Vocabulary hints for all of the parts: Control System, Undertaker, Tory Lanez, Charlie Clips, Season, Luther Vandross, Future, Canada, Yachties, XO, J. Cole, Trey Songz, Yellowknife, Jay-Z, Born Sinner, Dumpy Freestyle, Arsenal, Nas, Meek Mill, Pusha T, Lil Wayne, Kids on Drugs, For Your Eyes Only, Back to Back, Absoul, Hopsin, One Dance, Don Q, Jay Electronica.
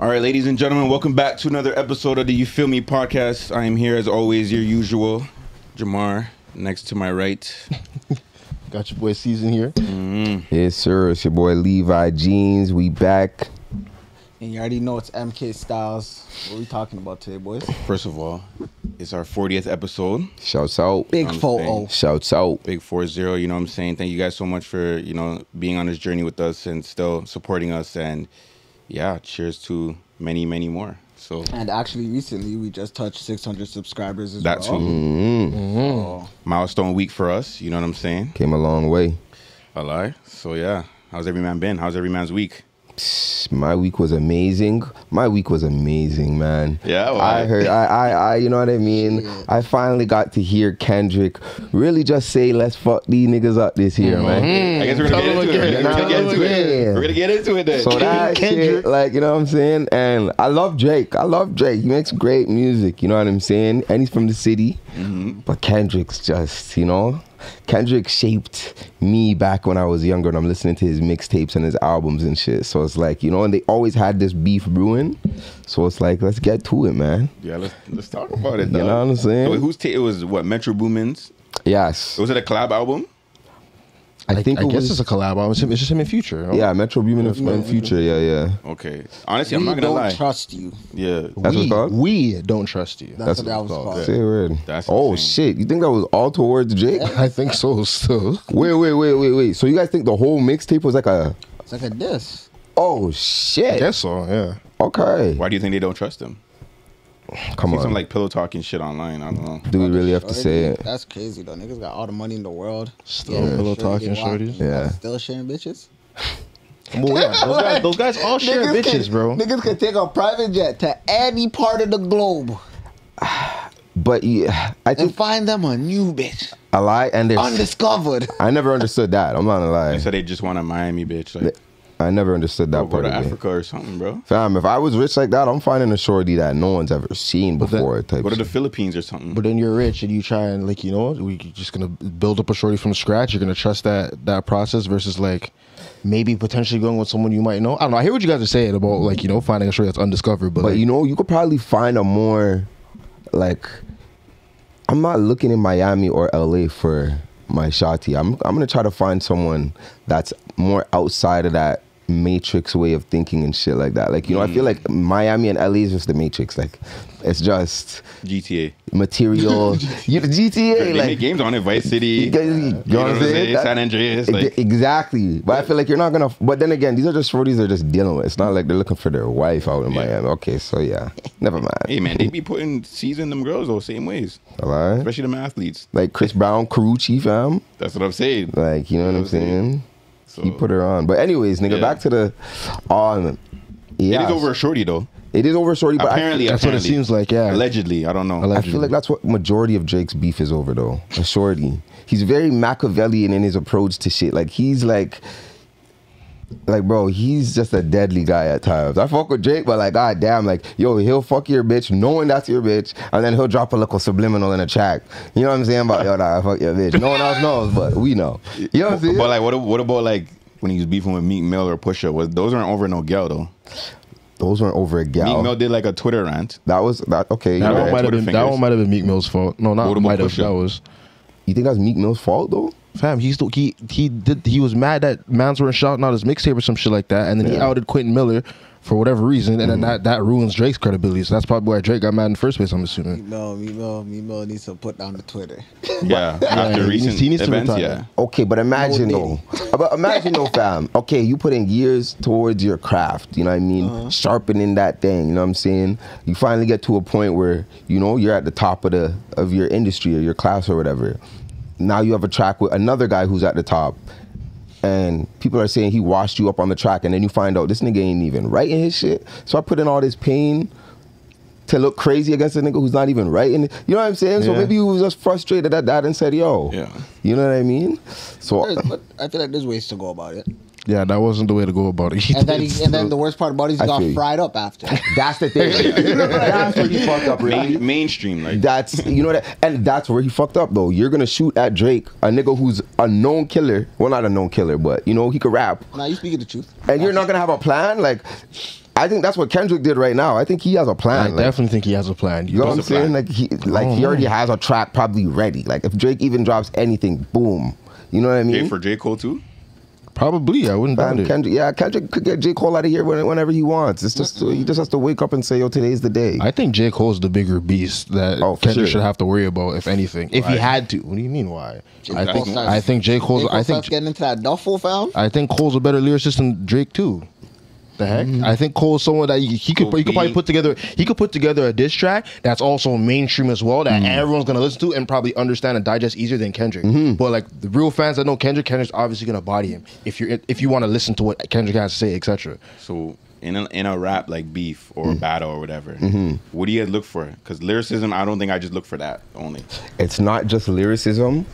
All right, ladies and gentlemen, welcome back to another episode of the You Feel Me podcast. I am here, as always, your usual Jamar, next to my right. Got your boy Season here. Yes, sir. It's your boy Levi Jeans. We back. And you already know it's MK Styles. What are we talking about today, boys? First of all, it's our 40th episode. Shouts out. Big 40. Shouts out. Big 40, you know what I'm saying? Thank you guys so much for, you know, being on this journey with us and still supporting us. And yeah, cheers to many, many more. So. And actually, recently, we just touched 600 subscribers as well. That too. So. Milestone week for us, you know what I'm saying? Came a long way. A lie. So yeah, how's every man been? How's every man's week? My week was amazing. My week was amazing, man. Yeah, well, I heard. I you know what I mean. Yeah. I finally got to hear Kendrick really just say, "Let's fuck these niggas up this year, man." I guess we're gonna get into it then. So that shit, like, you know what I'm saying. And I love Drake. I love Drake. He makes great music. You know what I'm saying. And he's from the city, but Kendrick's just, you know. Kendrick shaped me back when I was younger, and I'm listening to his mixtapes and his albums and shit. So it's like, you know, and they always had this beef brewing. So it's like, let's get to it, man. Yeah, let's talk about it, though. You know what I'm saying? So who's it was what, Metro Boomin's? Yes. Was it a collab album? I guess it's a collab album. It's just him and Future. Right? Yeah, Metro Boomin and Future. Yeah. Okay. Honestly, I'm not gonna lie. We don't trust you. Yeah. That's what it's called? We don't trust you. That's what that was called. Say word. Oh shit! You think that was all towards Jake? Yeah. I think so. Still. Wait. So you guys think the whole mixtape was like a? It's like a diss. Oh shit! I guess so. Yeah. Okay. Why do you think they don't trust him? Come on. Some like pillow talking shit online. I don't know. Do we really have to say it? That's crazy though. Niggas got all the money in the world. Still pillow talking shorties. Yeah. Still sharing bitches. Those guys all share bitches, bro. Niggas can take a private jet to any part of the globe. But yeah, I think find them a new bitch. A lie and they're undiscovered. I never understood that. I'm not gonna lie. So they just want a Miami bitch. Like. I never understood that part of Africa or something, bro. Fam, if I was rich like that, I'm finding a shorty that no one's ever seen before. Go to the Philippines or something. But then you're rich and you try and, like, you know, we're just going to build up a shorty from scratch. You're going to trust that process versus, like, maybe potentially going with someone you might know. I don't know. I hear what you guys are saying about, like, you know, finding a shorty that's undiscovered. But like, you know, you could probably find a more, like, I'm not looking in Miami or L.A. for my shorty. I'm going to try to find someone that's more outside of that matrix way of thinking and shit like that. Like, you know, I feel like Miami and LA is just the matrix. Like, it's just GTA material. GTA. They like, make games on it. Vice City. You know what I'm saying? San Andreas. Like. Exactly. But I feel like you're not gonna. But then again, these are just shorties they're just dealing with. It's not like they're looking for their wife out in Miami. Okay, so yeah, never mind. Hey man, they be putting season them girls those same ways. Alright. Especially them athletes. Like Chris Brown, Carucci, fam. That's what I'm saying. Like, you know what I'm saying? So. He put her on. But anyways, nigga, back to the on. Yeah. It is over a shorty, though. It is over a shorty, but apparently, that's what it seems like, yeah. Allegedly, I don't know. Allegedly. I feel like that's what majority of Drake's beef is over, though. A shorty. He's very Machiavellian in his approach to shit. Like, he's like, bro, he's just a deadly guy at times. I fuck with Drake, but like, god damn, like, yo, he'll fuck your bitch knowing that's your bitch, and then he'll drop a little subliminal in a track. You know what I'm saying? About, yo, nah, I fuck your bitch. No one else knows, but we know. You know what I'm saying? But like, what about like when he was beefing with Meek Mill or Pusha? Those aren't over no gal, though. Those weren't over a gal. Meek Mill did like a Twitter rant. That was, that okay. That one might have been Meek Mill's fault. No, not might have. That was. You think that was Meek Mill's fault, though? Fam, he was mad that mans weren't shouting out his mixtape or some shit like that, and then he outed Quentin Miller for whatever reason, and then that ruins Drake's credibility. So that's probably why Drake got mad in the first place, I'm assuming. No, Meek Mill needs to put down the Twitter. Yeah, after recent events, yeah. Okay, but imagine though. But imagine though, fam. Okay, you put in years towards your craft, you know what I mean? Sharpening that thing, you know what I'm saying? You finally get to a point where, you know, you're at the top of your industry or your class or whatever. Now you have a track with another guy who's at the top, and people are saying he washed you up on the track, and then you find out this nigga ain't even writing his shit. So I put in all this pain to look crazy against a nigga who's not even writing it. You know what I'm saying? Yeah. So maybe he was just frustrated at that and said, yo, you know what I mean? So but I feel like there's ways to go about it. Yeah, that wasn't the way to go about it. And then the worst part about it is he got fried up after. That's the thing. That's where he fucked up, really. Mainstream, like. That's, you know, that, and that's where he fucked up, though. You're going to shoot at Drake, a nigga who's a known killer. Well, not a known killer, but, you know, he could rap. Nah, you speaking the truth. And you're not going to have a plan? Like, I think that's what Kendrick did right now. I think he has a plan. I definitely think he has a plan. You know what I'm saying? Like he already has a track probably ready. Like if Drake even drops anything, boom. You know what I mean? For J. Cole too? Probably, I wouldn't doubt it. Yeah, Kendrick could get J. Cole out of here whenever he wants. It's just he just has to wake up and say, "Yo, today's the day." I think J. Cole's the bigger beast that Kendrick should have to worry about, if anything, if he had to. What do you mean, why? I think J. Cole's. I think getting into that duffel foul. I think Cole's a better lyricist than Drake too. The heck? I think Cole's someone that he could probably put together. He could put together a diss track that's also mainstream as well, that everyone's gonna listen to and probably understand and digest easier than Kendrick. But like the real fans that know Kendrick, Kendrick's obviously gonna body him if you want to listen to what Kendrick has to say, etc. So in a rap like beef or battle or whatever, what do you look for? Because lyricism, I don't think I just look for that only. It's not just lyricism.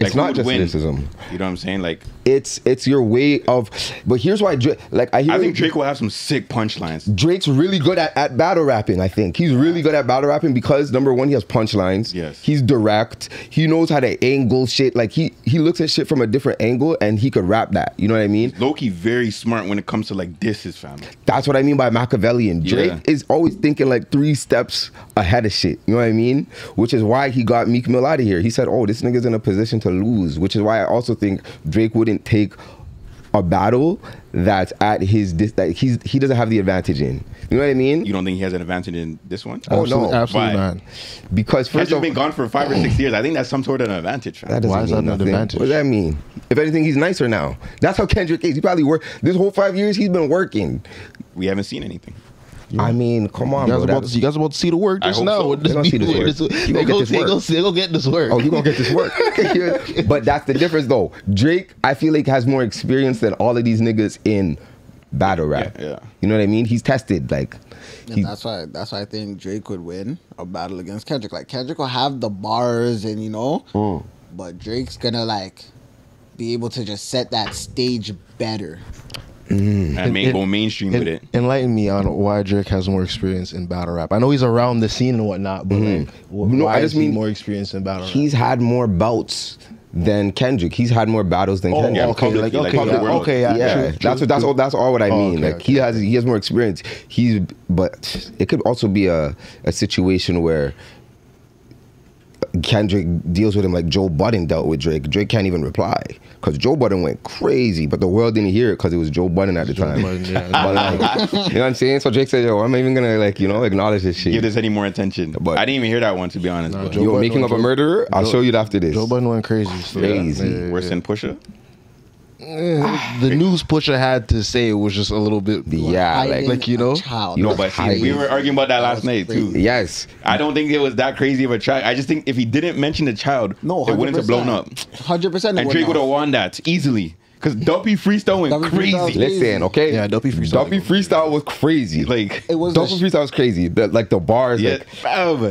It's like, not just criticism. You know what I'm saying? Like it's your way of. But here's why, like I think Drake will have some sick punchlines. Drake's really good at battle rapping. I think he's really good at battle rapping because #1, he has punchlines. Yes, he's direct. He knows how to angle shit. Like he looks at shit from a different angle and he could rap that. You know what I mean? Low-key very smart when it comes to like disses, family. That's what I mean by Machiavellian. Drake is always thinking like 3 steps ahead of shit. You know what I mean? Which is why he got Meek Mill out of here. He said, "Oh, this nigga's in a position to lose," which is why I also think Drake wouldn't take a battle that's at his he doesn't have the advantage in. You know what I mean? You don't think he has an advantage in this one? Oh, no, absolutely not. Because first of, been gone for 5 or 6 years. I think that's some sort of an advantage. That doesn't mean nothing. Advantage? What does that mean? If anything, he's nicer now. That's how Kendrick is. He probably worked this whole 5 years. He's been working. We haven't seen anything. Yeah. I mean, come on, you guys about to see the work just now. So. They're going to see this work. They're going to get this work. Oh, you're going to get this work. But that's the difference, though. Drake, I feel like, has more experience than all of these niggas in battle rap. Yeah, yeah. You know what I mean? He's tested. Like, that's why I think Drake would win a battle against Kendrick. Like, Kendrick will have the bars and, you know, but Drake's going to, like, be able to just set that stage better. Go mainstream with it. Enlighten me on why Drake has more experience in battle rap. I know he's around the scene and whatnot, but I just mean more experience in battle rap. He's had more bouts than Kendrick. He's had more battles than Kendrick. Yeah, okay, yeah. That's all what I mean. He has more experience. But it could also be a situation where Kendrick deals with him like Joe Budden dealt with Drake. Drake can't even reply because Joe Budden went crazy, but the world didn't hear it because it was Joe Budden at the time. But like, you know what I'm saying? So Drake said, "Yo, I'm not even gonna like acknowledge this shit. Give this any more attention." But I didn't even hear that one, to be honest. Nah, you were making up a murderer. I'll show you after this. Joe Budden went crazy. So crazy. Yeah. Worse than Pusha. The news Pusha had to say was just a little bit but we were arguing about that last night too. Yes, I don't think it was that crazy of a track. I just think if he didn't mention the child, it wouldn't have blown up. 100%, and Drake would have won that easily because Dumpy Freestyle went crazy. Listen, okay, yeah, Dumpy Freestyle was crazy. Like it was Dumpy Freestyle was crazy. Like the bars, it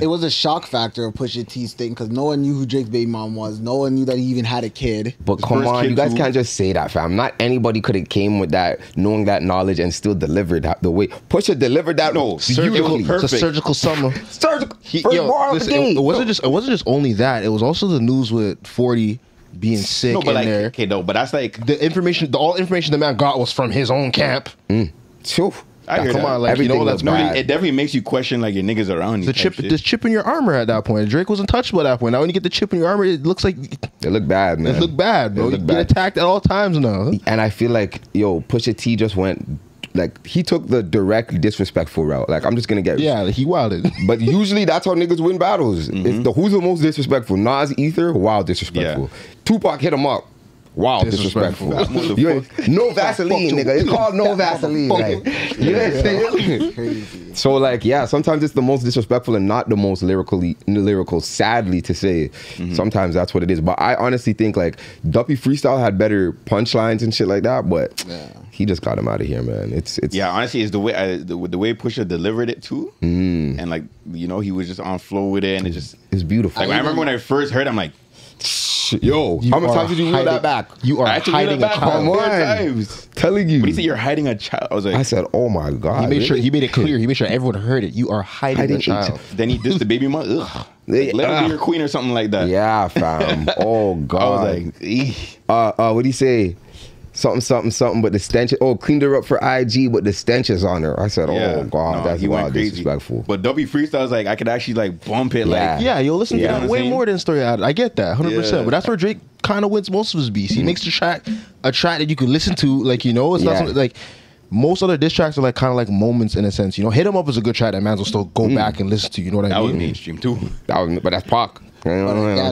was a shock factor of Pusha T's thing because no one knew who Drake's baby mom was. No one knew that he even had a kid. But come on, you guys can't just say that, fam. Not anybody could have came with that, knowing that knowledge and still delivered that the way Pusha delivered that. No, surgical, it's a surgical summer. Surgical. It wasn't just only that. It was also the news with 40. Being sick in there. Okay, no, but that's like the information. All information the man got was from his own camp. It definitely makes you question like your niggas around you. There's chip in your armor at that point. Drake wasn't touchable at that point. Now when you get the chip in your armor, it looks like it looked bad, man. It looked bad, bro. You get attacked at all times now. And I feel like Pusha T just went. Like he took the direct disrespectful route. Like I'm just gonna get he wilded. But usually that's how niggas win battles. It's who's the most disrespectful? Nas, Ether, wow, disrespectful. Tupac, Hit 'Em Up, wow, disrespectful. No Vaseline, nigga. It's called No Vaseline. So like sometimes it's the most disrespectful and not the most lyrical. Sadly to say, sometimes that's what it is. But I honestly think like Dumpy Freestyle had better punchlines and shit like that. But he just got him out of here, man. It's honestly, it's the way the way Pusha delivered it too, and like he was just on flow with it, and it's beautiful. Like, I remember when I first heard, I'm like, yo, how many times did you hear that back? You are hiding a child. More times. Telling you. When he said you're hiding a child, I was like, I said, oh my God. He made it clear. He made sure everyone heard it. You are hiding a child. Then he dissed the baby mother. Like, let her be your queen or something like that. Yeah, fam. Oh God. I was like, what did he say? something, something, something with the stench. Oh, cleaned her up for IG with the stenches on her. I said, oh, God, no, that's wild, disrespectful. But Dumpy Freestyle is like, I could actually like bump it. Yeah. Like, yeah, you'll listen to that way more than Story Out. I get that, 100%. Yeah. But that's where Drake kind of wins most of his beats. He makes the track a track that you can listen to. Like, you know, it's not something like... Most other diss tracks are like kind of like moments in a sense, you know. Hit 'Em Up is a good track that man's will still go back and listen to. You know what I mean? That was mainstream too. That was, but that's Pac. Yeah,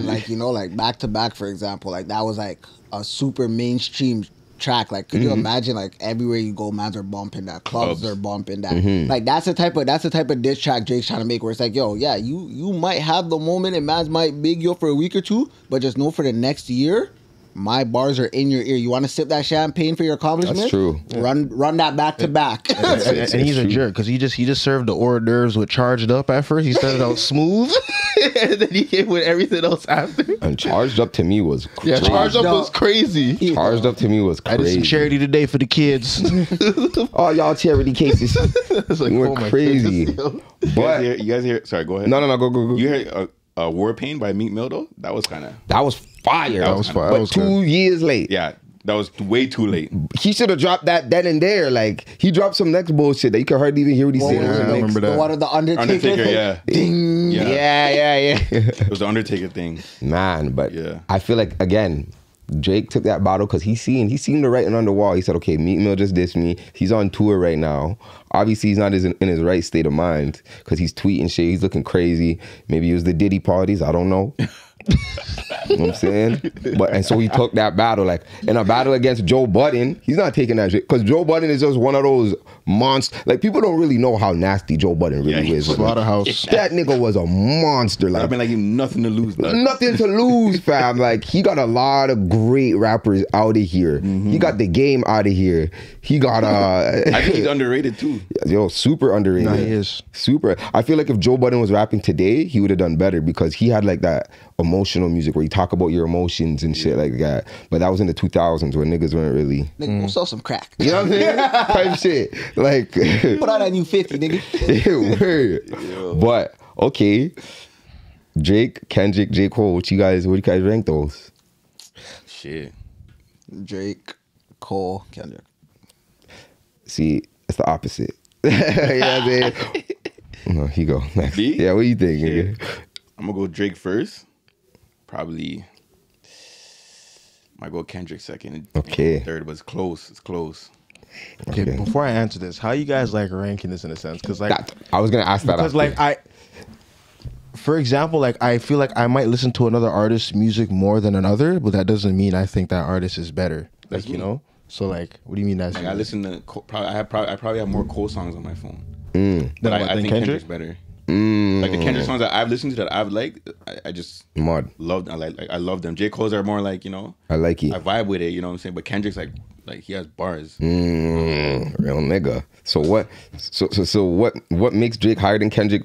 like, you know, like Back to Back, for example, like that was like a super mainstream track. Like, could you imagine? Like everywhere you go, man's are bumping that. Clubs are bumping that. Like that's the type of diss track Drake's trying to make, where it's like, yo, yeah, you might have the moment and man's might big yo for a week or two, but just know for the next year, my bars are in your ear. You want to sip that champagne for your accomplishment? That's true. Run that back to back. And he's a jerk because he just served the hors d'oeuvres with Charged Up at first. He started out smooth, and then he hit with everything else after. And Charged Up to me was crazy. Yeah, Charged Up to me was crazy. I did some charity today for the kids. All y'all charity cases. It's like, we were crazy. Goodness, but you guys hear? Sorry, go ahead. No, go. You hear War Pain by Meek Mill though? That was fire. That was fire. But was 2 years late. Yeah, that was way too late. He should have dropped that then and there. Like, he dropped some next bullshit that you could hardly even hear what he said. I remember that. One of the Undertaker thing. Yeah. Ding. Yeah. It was the Undertaker thing. Man, but yeah. I feel like, again, Drake took that bottle because he seen the writing on the wall. He said, okay, Meek Mill just dissed me. He's on tour right now. Obviously, he's not in his right state of mind because he's tweeting shit. He's looking crazy. Maybe it was the Diddy parties. I don't know. You know what I'm saying? But and so he took that battle, like in a battle against Joe Budden. He's not taking that shit because Joe Budden is just one of those monsters. Like, people don't really know how nasty Joe Budden really is. Slaughterhouse. That nigga was a monster. Like, I mean, like, you nothing to lose. Nothing to lose, fam. Like, he got a lot of great rappers out of here. He got The Game out of here. He got I think he's underrated too. Yo, super underrated. Nah, he is super. I feel like if Joe Budden was rapping today, he would have done better because he had like that emotional music where you talk about your emotions and shit like that. But that was in the 2000s where niggas weren't really. Nigga, go sell some crack. You know what I'm saying? Type shit. Like, put out that new 50, nigga. Word. But okay, Drake, Kendrick, J. Cole. What you guys rank those? Shit, Drake, Cole, Kendrick. See, it's the opposite. Yeah, man. No, he go next. Me? Yeah, what do you think, nigga? I'm gonna go Drake first. Probably, might go Kendrick second. Okay. Third was close. It's close. Okay. Before I answer this, how you guys like ranking this in a sense? Because like that, I was gonna ask that. Because like I, for example, like I feel like I might listen to another artist's music more than another, but that doesn't mean I think that artist is better. Like, you know. So like, what do you mean that's? Like, I listen to I probably have more Cole songs on my phone. But I think Kendrick's better. Like the Kendrick songs that I've listened to that I've liked, I just loved. I love them. J. Cole's are more like, you know, I like it. I vibe with it. You know what I'm saying? But Kendrick's like he has bars. Real nigga. So what? So what makes Drake higher than Kendrick?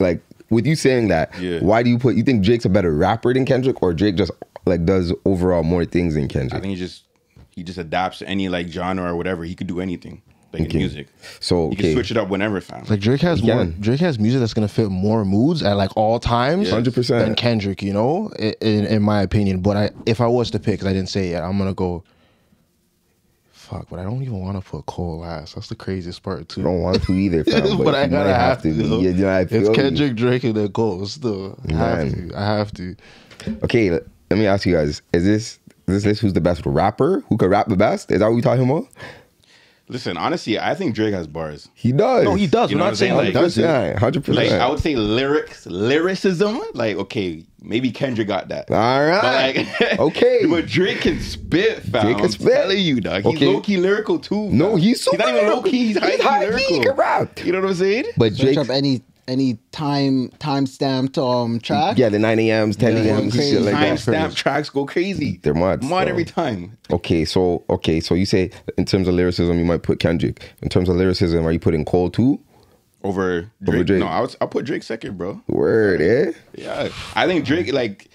Like, with you saying that, why do you put? You think Drake's a better rapper than Kendrick, or Drake just like does overall more things than Kendrick? I think he just adapts to any like genre or whatever. He could do anything. Like in music, so you can switch it up whenever. Fam, like Drake has music that's gonna fit more moods at like all times, 100%. Than Kendrick, you know, in my opinion. But if I was to pick, 'cause I didn't say it yet, I'm gonna go. Fuck, but I don't even want to put Cole last. That's the craziest part too. I don't want to either, fam, but I gotta have to. You know, it's Kendrick, Drake, and then Cole. Still, I have to. Okay, let me ask you guys: is this who's the best rapper? Who could rap the best? Is that what we talking about? Listen, honestly, I think Drake has bars. He does. No, he does. You know what I'm saying? Like, he does. Yeah, 100%. Like, I would say lyricism. Like, okay, maybe Kendrick got that. All right. But like, okay. But Drake can spit, fam. Drake can spit. I'm telling you, dog. He's low-key lyrical, too. Fam. No, he's super. He's not even low-key. He's high-key lyrical. He can rap. You know what I'm saying? But Drake... Search up any time-stamped track. Yeah, the 9 a.m.s, 10 a.m.s, shit like that. Time-stamped tracks go crazy. They're mod every time. Okay, so you say in terms of lyricism, you might put Kendrick. In terms of lyricism, are you putting Cole too? Over Drake? No, I'll put Drake second, bro. Word, eh? Yeah, I think Drake, like,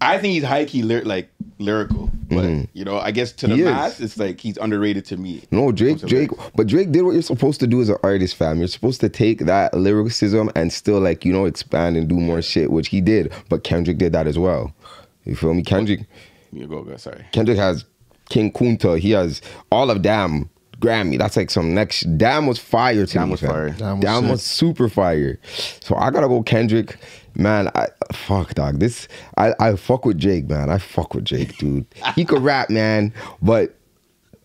I think he's high-key lyrical. But, you know, I guess to the mass, it's like he's underrated to me. No, Drake. But Drake did what you're supposed to do as an artist, fam. You're supposed to take that lyricism and still, like, you know, expand and do more shit, which he did. But Kendrick did that as well. You feel me? Kendrick. You go, sorry. Kendrick has King Kunta. He has all of Damn. Grammy. That's like some next. Damn was fire to me. Damn was super fire. So I gotta go Kendrick, man. I fuck with Drake, man. I fuck with Drake, dude. He could rap, man. But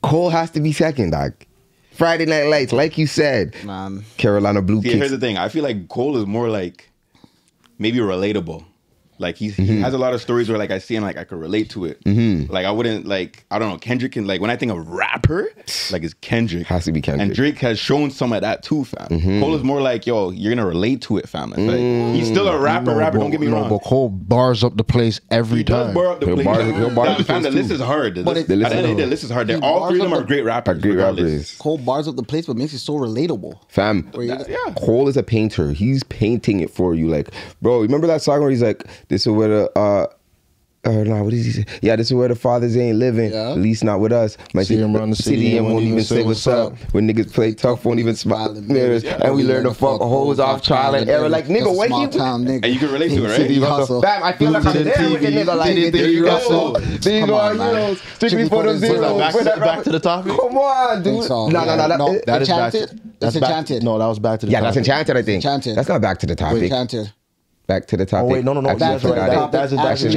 Cole has to be second, dog. Friday Night Lights, like you said. Man. Carolina Blue Kids. Here's the thing. I feel like Cole is more like maybe relatable. Like he has a lot of stories where like I see him like I could relate to it. Like I wouldn't like I don't know Kendrick and like when I think of rapper like it's Kendrick has to be Kendrick and Drake has shown some of that too, fam. Cole is more like yo you're gonna relate to it, fam. Like, he's still a rapper, Don't get me wrong. But Cole bars up the place every time. The list is hard. The list is hard. All three of them are great rappers. Cole bars up the place, but makes it so relatable, fam. Yeah. Cole is a painter. He's painting it for you, like bro. Remember that song where he's like. This is where the what does he say? Yeah, this is where the fathers ain't living. Yeah. At least not with us. My see him around the city and won't even say what's up. When niggas play tough, won't even smile at mirrors. Yeah. And we learn to fuck hoes off trial and error. Like nigga, what you do? And you can relate to it, right? City hustle. Bam, I feel like I'm there with the nigga. Like there you go. There you go. Strictly for the zeros. Back to the topic. Come on, dude. No. That is Enchanted. That's Enchanted. No, that was Back to the Topic. Yeah, that's Enchanted. I think. That's not Back to the Topic. Enchanted. Back to the Topic. Oh, wait, no. Actually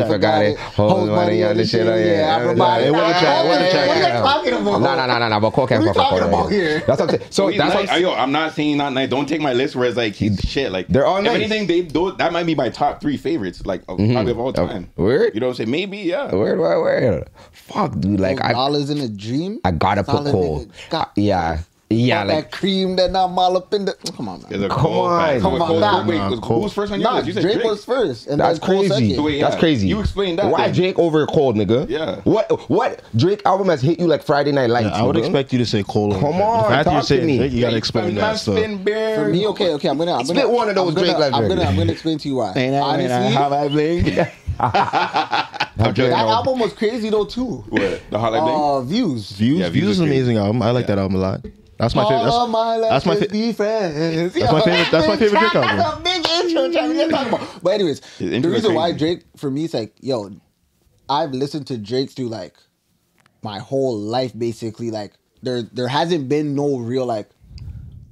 forgot it. Hold money, this shit. Yeah, everybody. What are you talking about? No. But Cole can't fuck up. What are you talking about here? That's what I'm saying. So that's like, yo, I'm not saying not nice. Don't take my list where it's like he's shit. Like they're all nice. If anything, that might be my top 3 favorites, like of all time. Word? You know what I'm saying? Maybe, yeah. Word. Fuck, dude. Like dollars in a dream. I gotta put Cole. Yeah. Yeah, like that cream that I'm all up in the. Come on, man. Come on. Wait, who's first on your list? You said Drake was first. And that's crazy. Wait, yeah. That's crazy. You explained that. Why then? Drake over Cole, nigga? Yeah. What Drake album has hit you like Friday Night Lights? Yeah, I would expect you to say Cole. Come on, talk to me. You gotta explain that. For me, okay. I'm gonna spit one of those Drake legends. I'm gonna explain to you why. Honestly, that album was crazy though too. What the highlight? Views. Yeah, Views is an amazing album. I like that album a lot. That's my favorite. That's my favorite Drake album. That's a big intro trying to talk about. But anyways, the reason why Drake for me is like, yo, I've listened to Drake through like my whole life basically. Like there hasn't been no real like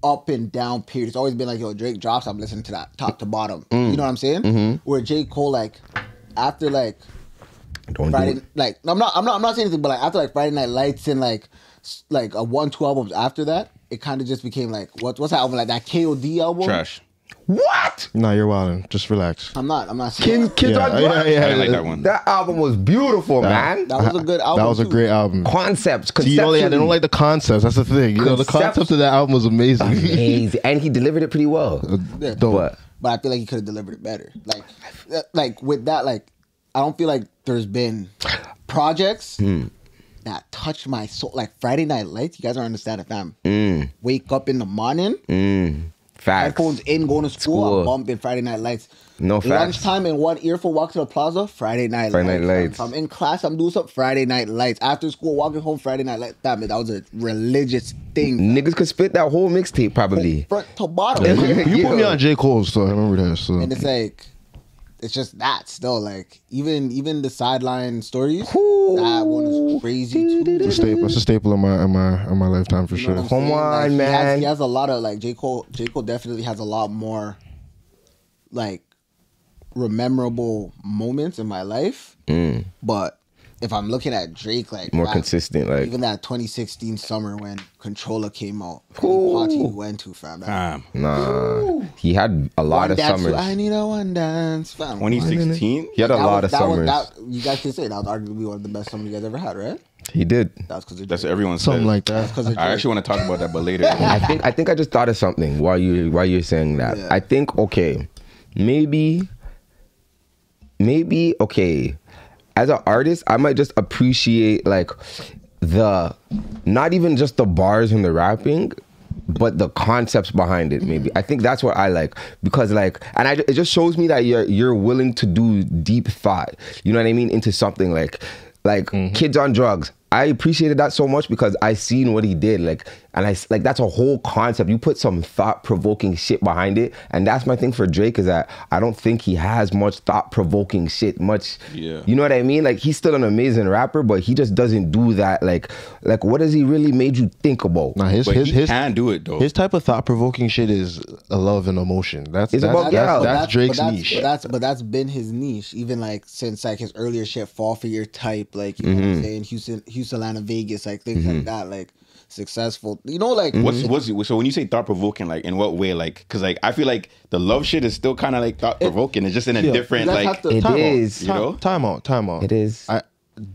up and down period. It's always been like, yo, Drake drops, I'm listening to that top to bottom. You know what I'm saying? Where J. Cole like after like Friday, like I'm not saying anything, but like after like Friday Night Lights and like a 1-2 albums after that, it kind of just became like what's that album like that KOD album? Trash. What? No, you're wilding. Just relax. I'm not. Kids on Drugs. Yeah. I like that one. That album was beautiful, man. That was a good album. That was a great album. Concepts. See, they don't like the concepts. That's the thing. You know, the concept of that album was amazing. And he delivered it pretty well. Yeah. But I feel like he could have delivered it better. Like with that, like I don't feel like there's been projects. That touch my soul like Friday Night Lights. You guys don't understand it, fam. Wake up in the morning. Facts. Headphones in, going to school. I'm bumping Friday Night Lights. No facts. Lunchtime in one earful, walk to the plaza. Friday Night Lights. If I'm in class, I'm doing something. Friday Night Lights. After school, walking home. Friday Night Lights. Fam, that was a religious thing. Niggas could spit that whole mixtape probably. From front to bottom. You put me on J. Cole, so I remember that. So. And it's like. It's just that still like even the sideline stories. Ooh. That one is crazy too. It's a staple in my lifetime for sure. Come on, like, man. He has a lot of like J. Cole definitely has a lot more like memorable moments in my life. But if I'm looking at Drake, like more consistent, like even that 2016 summer when Controller came out, party he went to, fam. He had a lot of summers. I need a one dance, fam. 2016, he had a lot of summers. You guys can say that was arguably one of the best summers you guys ever had, right? He did. That's everyone said. Something like that. I actually want to talk about that, but later. I think I just thought of something while you're saying that. Yeah. I think maybe. As an artist, I might just appreciate like the, not even just the bars and the rapping, but the concepts behind it. Maybe I think that's what I like because like, it just shows me that you're willing to do deep thought. You know what I mean? Into something like Kids on Drugs. I appreciated that so much because I seen what he did, like, and I like that's a whole concept. You put some thought-provoking shit behind it, and that's my thing for Drake is that I don't think he has much thought-provoking shit, much. Yeah. You know what I mean? Like he's still an amazing rapper, but he just doesn't do that. Like what has he really made you think about? Nah, he can do it though. His type of thought-provoking shit is a love and emotion. That's Drake's niche. But that's been his niche even like since like his earlier shit, Fall for Your Type, like you know what I'm saying, Houston, Atlanta, Vegas, like things like that, like successful, you know, like what's so when you say thought provoking, like in what way? Like because like I feel like the love shit is still kind of like thought provoking. It's just in a different like it is. Time out. It is. I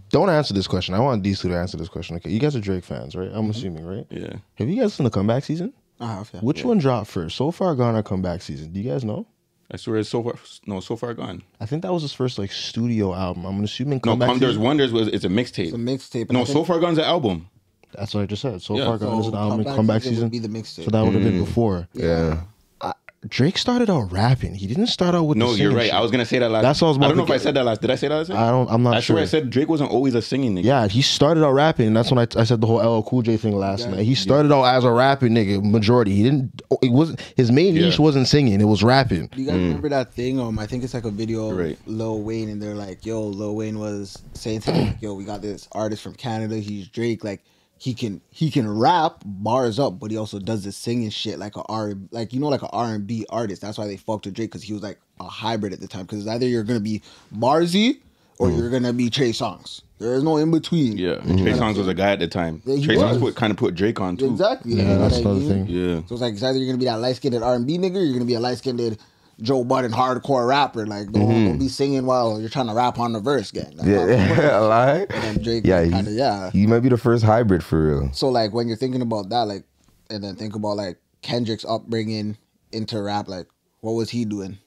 don't answer this question. I want these two to answer this question. Okay, you guys are Drake fans, right? I'm assuming, right? Yeah. Have you guys seen the Comeback Season? I have. Yeah. Which one dropped first? So Far Gone or Comeback Season? Do you guys know? I swear it's So Far Gone. I think that was his first like studio album. I'm assuming Comeback Season. There's Wonders was it's a mixtape. It's a mixtape. No, So Far Gone's an album. That's what I just said. So Far Gone is an album. Comeback Season would be the mixtape. So that would have been before. Yeah. Drake started out rapping. He didn't start out with the singing. No, you're right. Shit. I was gonna say that last. That's what I was about to I don't know if I said that last. Did I say that last? I'm not sure. I said Drake wasn't always a singing nigga. Yeah, he started out rapping. That's when I said the whole LL Cool J thing last night. He started out as a rapping nigga. Majority, he didn't. It wasn't his main niche. Wasn't singing. It was rapping. You guys remember that thing? I think it's like a video of Lil Wayne, and they're like, "Yo, Lil Wayne was saying to him, yo, we got this artist from Canada. He's Drake. Like." He can rap bars up, but he also does this singing shit like an R&B artist. That's why they fucked with Drake because he was like a hybrid at the time. Because either you're gonna be Barzy or you're gonna be Trey Songz. There is no in between. Yeah, Trey Songz was a guy at the time. Yeah, Trey Songz kind of put Drake on too. Exactly. Yeah, that's another thing. Yeah. So it's like it's either you're gonna be that light skinned R&B nigga, or you're gonna be a light skinned Joe Budden hardcore rapper, like don't be singing while you're trying to rap on the verse, gang. Like, and Drake, he might be the first hybrid for real. So like when you're thinking about that, like, and then think about like Kendrick's upbringing into rap, like what was he doing?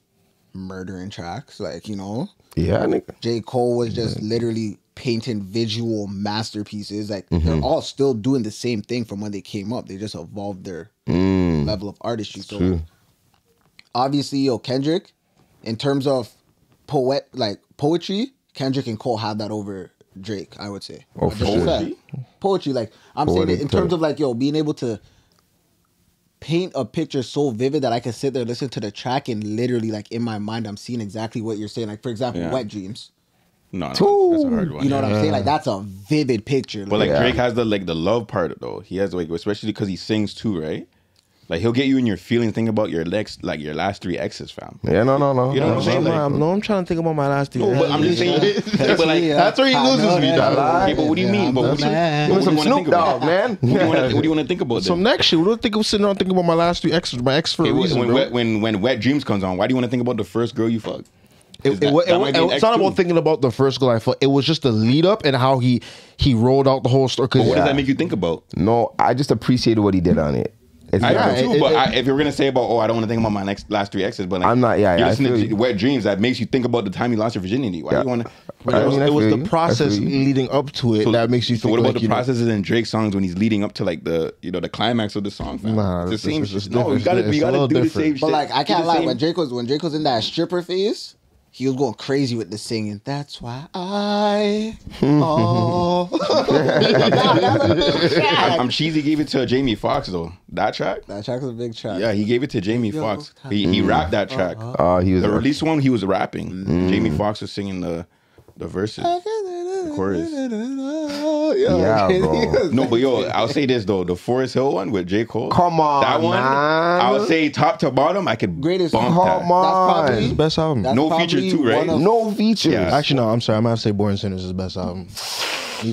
Murdering tracks, like you know. Yeah, nigga. J. Cole was just literally painting visual masterpieces. Like they're all still doing the same thing from when they came up. They just evolved their level of artistry. So. True. Obviously, Kendrick, in terms of poetry, Kendrick and Cole have that over Drake, I would say. Oh, for sure. Poetry, like I'm saying, in terms of like being able to paint a picture so vivid that I can sit there, listen to the track, and literally like in my mind, I'm seeing exactly what you're saying. Like for example, Wet Dreams. No, that's a hard one. You know what I'm saying? Like that's a vivid picture. But like Drake has the love part though. He has like especially because he sings too, right? Like he'll get you in your feelings. Think about your next, like your last three exes, fam. Yeah, no. You know what I'm saying? I'm trying to think about my last three. No, but I'm just saying. But like that's where he loses me, dog. Okay, but what do you mean? But some Snoop Dogg, man. What do you want to think about? Some next shit. What do you think? I'm sitting around thinking about my last three exes, my ex for a reason, bro. When Wet Dreams comes on, why do you want to think about the first girl you fucked? It's not about thinking about the first girl I fucked. It was just the lead up and how he rolled out the whole story. But what does that make you think about? No, I just appreciated what he did on it. If you're gonna say about I don't want to think about my last three exes, but like, I'm not. You're listening to Wet Dreams that makes you think about the time you lost your virginity. Why do you want to? It was the process leading up to it that makes you think. So what about the processes in Drake's songs when he's leading up to like the the climax of the song? Nah, the same. No, we gotta do the same shit. But like I can't lie, when Drake was in that stripper phase. He was going crazy with the singing. That's why I'm cheesy. Gave it to Jamie Foxx though. That track was a big track. Yeah, he gave it to Jamie Foxx. He rapped that track. He was the release one. He was rapping. Jamie Foxx was singing the verses, the chorus. Bro. No, but I'll say this though: the Forest Hill one with J. Cole. Come on, that one. Man. I would say top to bottom, I could greatest. Bump that. Come on, that's probably best album. No features too, right? No features. Yeah. Actually, no. I'm sorry. I'm gonna say Born Sinner is his best album.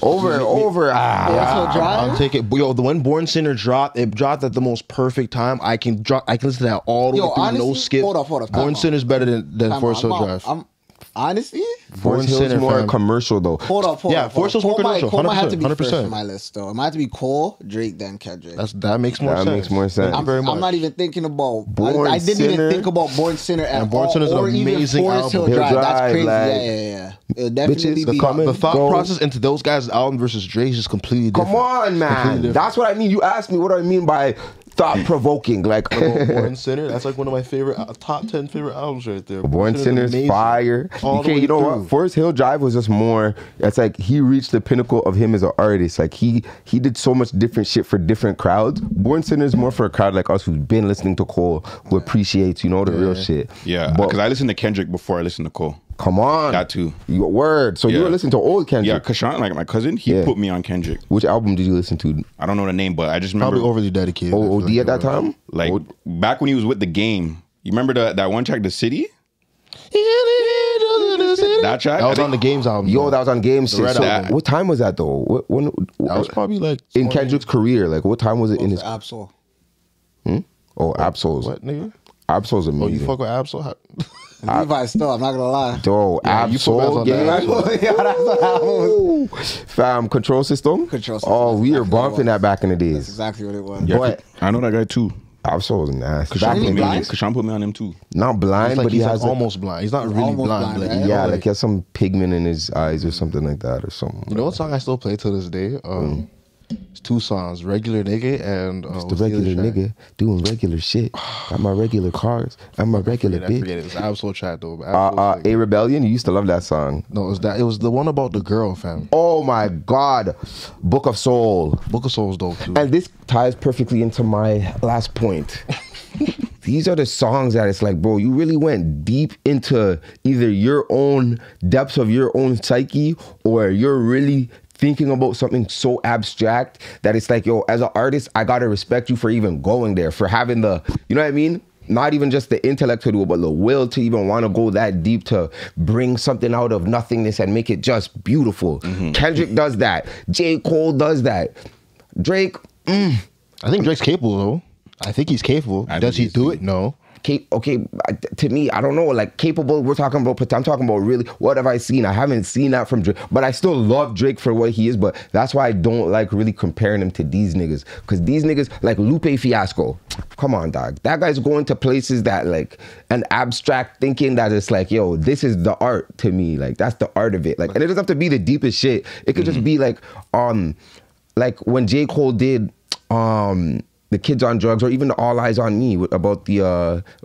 Over. I'll take it. The when Born Sinner dropped, it dropped at the most perfect time. I can listen to that all the way through, no skip. Hold up. Born Sinner's better than Forest Hill Drive. Honestly, Forest Hill is more commercial though. Hold up. Forest Hill's more commercial. Cole might have to be 100%. First on my list though. It might have to be Cole, Drake, then Kendrick. That makes more sense. I'm not even thinking about Born I didn't Sinner, even think about Born Sinner at Born all. Sinner's or an amazing album. Hill Drive. That's crazy. Like, it'll definitely be the thought process into those guys' album versus Drake is just completely different. Come on, man. That's what I mean. You asked me what do I mean by thought-provoking. Like Born Sinner, that's like one of my favorite, top 10 favorite albums right there. Born Sinner's fire. You know what? Forest Hill Drive was just more, that's like he reached the pinnacle of him as an artist. Like he did so much different shit for different crowds. Born Sinner's more for a crowd like us who's been listening to Cole, who appreciates, you know, the real shit. Yeah, because I listened to Kendrick before I listened to Cole. Come on. Got to. Your word. So you were listening to old Kendrick. Yeah, Kashan, like my cousin, he put me on Kendrick. Which album did you listen to? I don't know the name, but I just remember. Probably Overly Dedicated. OD at that time? Like back when he was with The Game. You remember that one track, The City? That track? That was on The Game's album. Yo, that was on Game's shit. What time was that though? When that was probably like in Kendrick's career. Like what time was it in his Absoul? Hmm? Oh, Absol's. What, nigga? Absol's amazing. Oh, you fuck with Absol? Levi's still, I'm not gonna lie. Dude, yeah, Absol, yeah. Fam, Control System. Control System. Oh, we were bumping that back in the days. That's exactly what it was. Yeah, but I know that guy too. Absol's nasty. Kashan put me on him too. Not blind, like but he's like almost blind. He's not really blind. Right? Like, yeah, like he has some pigment in his eyes or something like that, or something. You know what song I still play to this day? It's two songs, Regular Nigga and Just the Regular Nigga doing regular shit. Got my regular cars. I'm my regular bitch. It was Absol track though. A Rebellion. You used to love that song. No, it was that. It was the one about the girl, fam. Oh my God, Book of Soul. Book of Soul is dope too. And this ties perfectly into my last point. These are the songs that it's like, bro, you really went deep into either your own depths of your own psyche, or you're really thinking about something so abstract that it's like, yo, as an artist, I gotta respect you for even going there, for having the, you know what I mean? Not even just the intellect to do it, but the will to even want to go that deep to bring something out of nothingness and make it just beautiful. Mm-hmm. Kendrick does that. J. Cole does that. Drake, I think Drake's capable though. I think he's capable. Does he do it? No. Okay, to me, I don't know, like capable, we're talking about, but I'm talking about really, what have I seen? I haven't seen that from Drake, but I still love Drake for what he is, but that's why I don't like really comparing him to these niggas, because these niggas, like Lupe Fiasco, come on, dog. That guy's going to places that like, an abstract thinking that it's like, yo, this is the art to me, like that's the art of it. Like, and it doesn't have to be the deepest shit. It could just be like when J. Cole did, the Kids on Drugs, or even the All Eyes on Me about the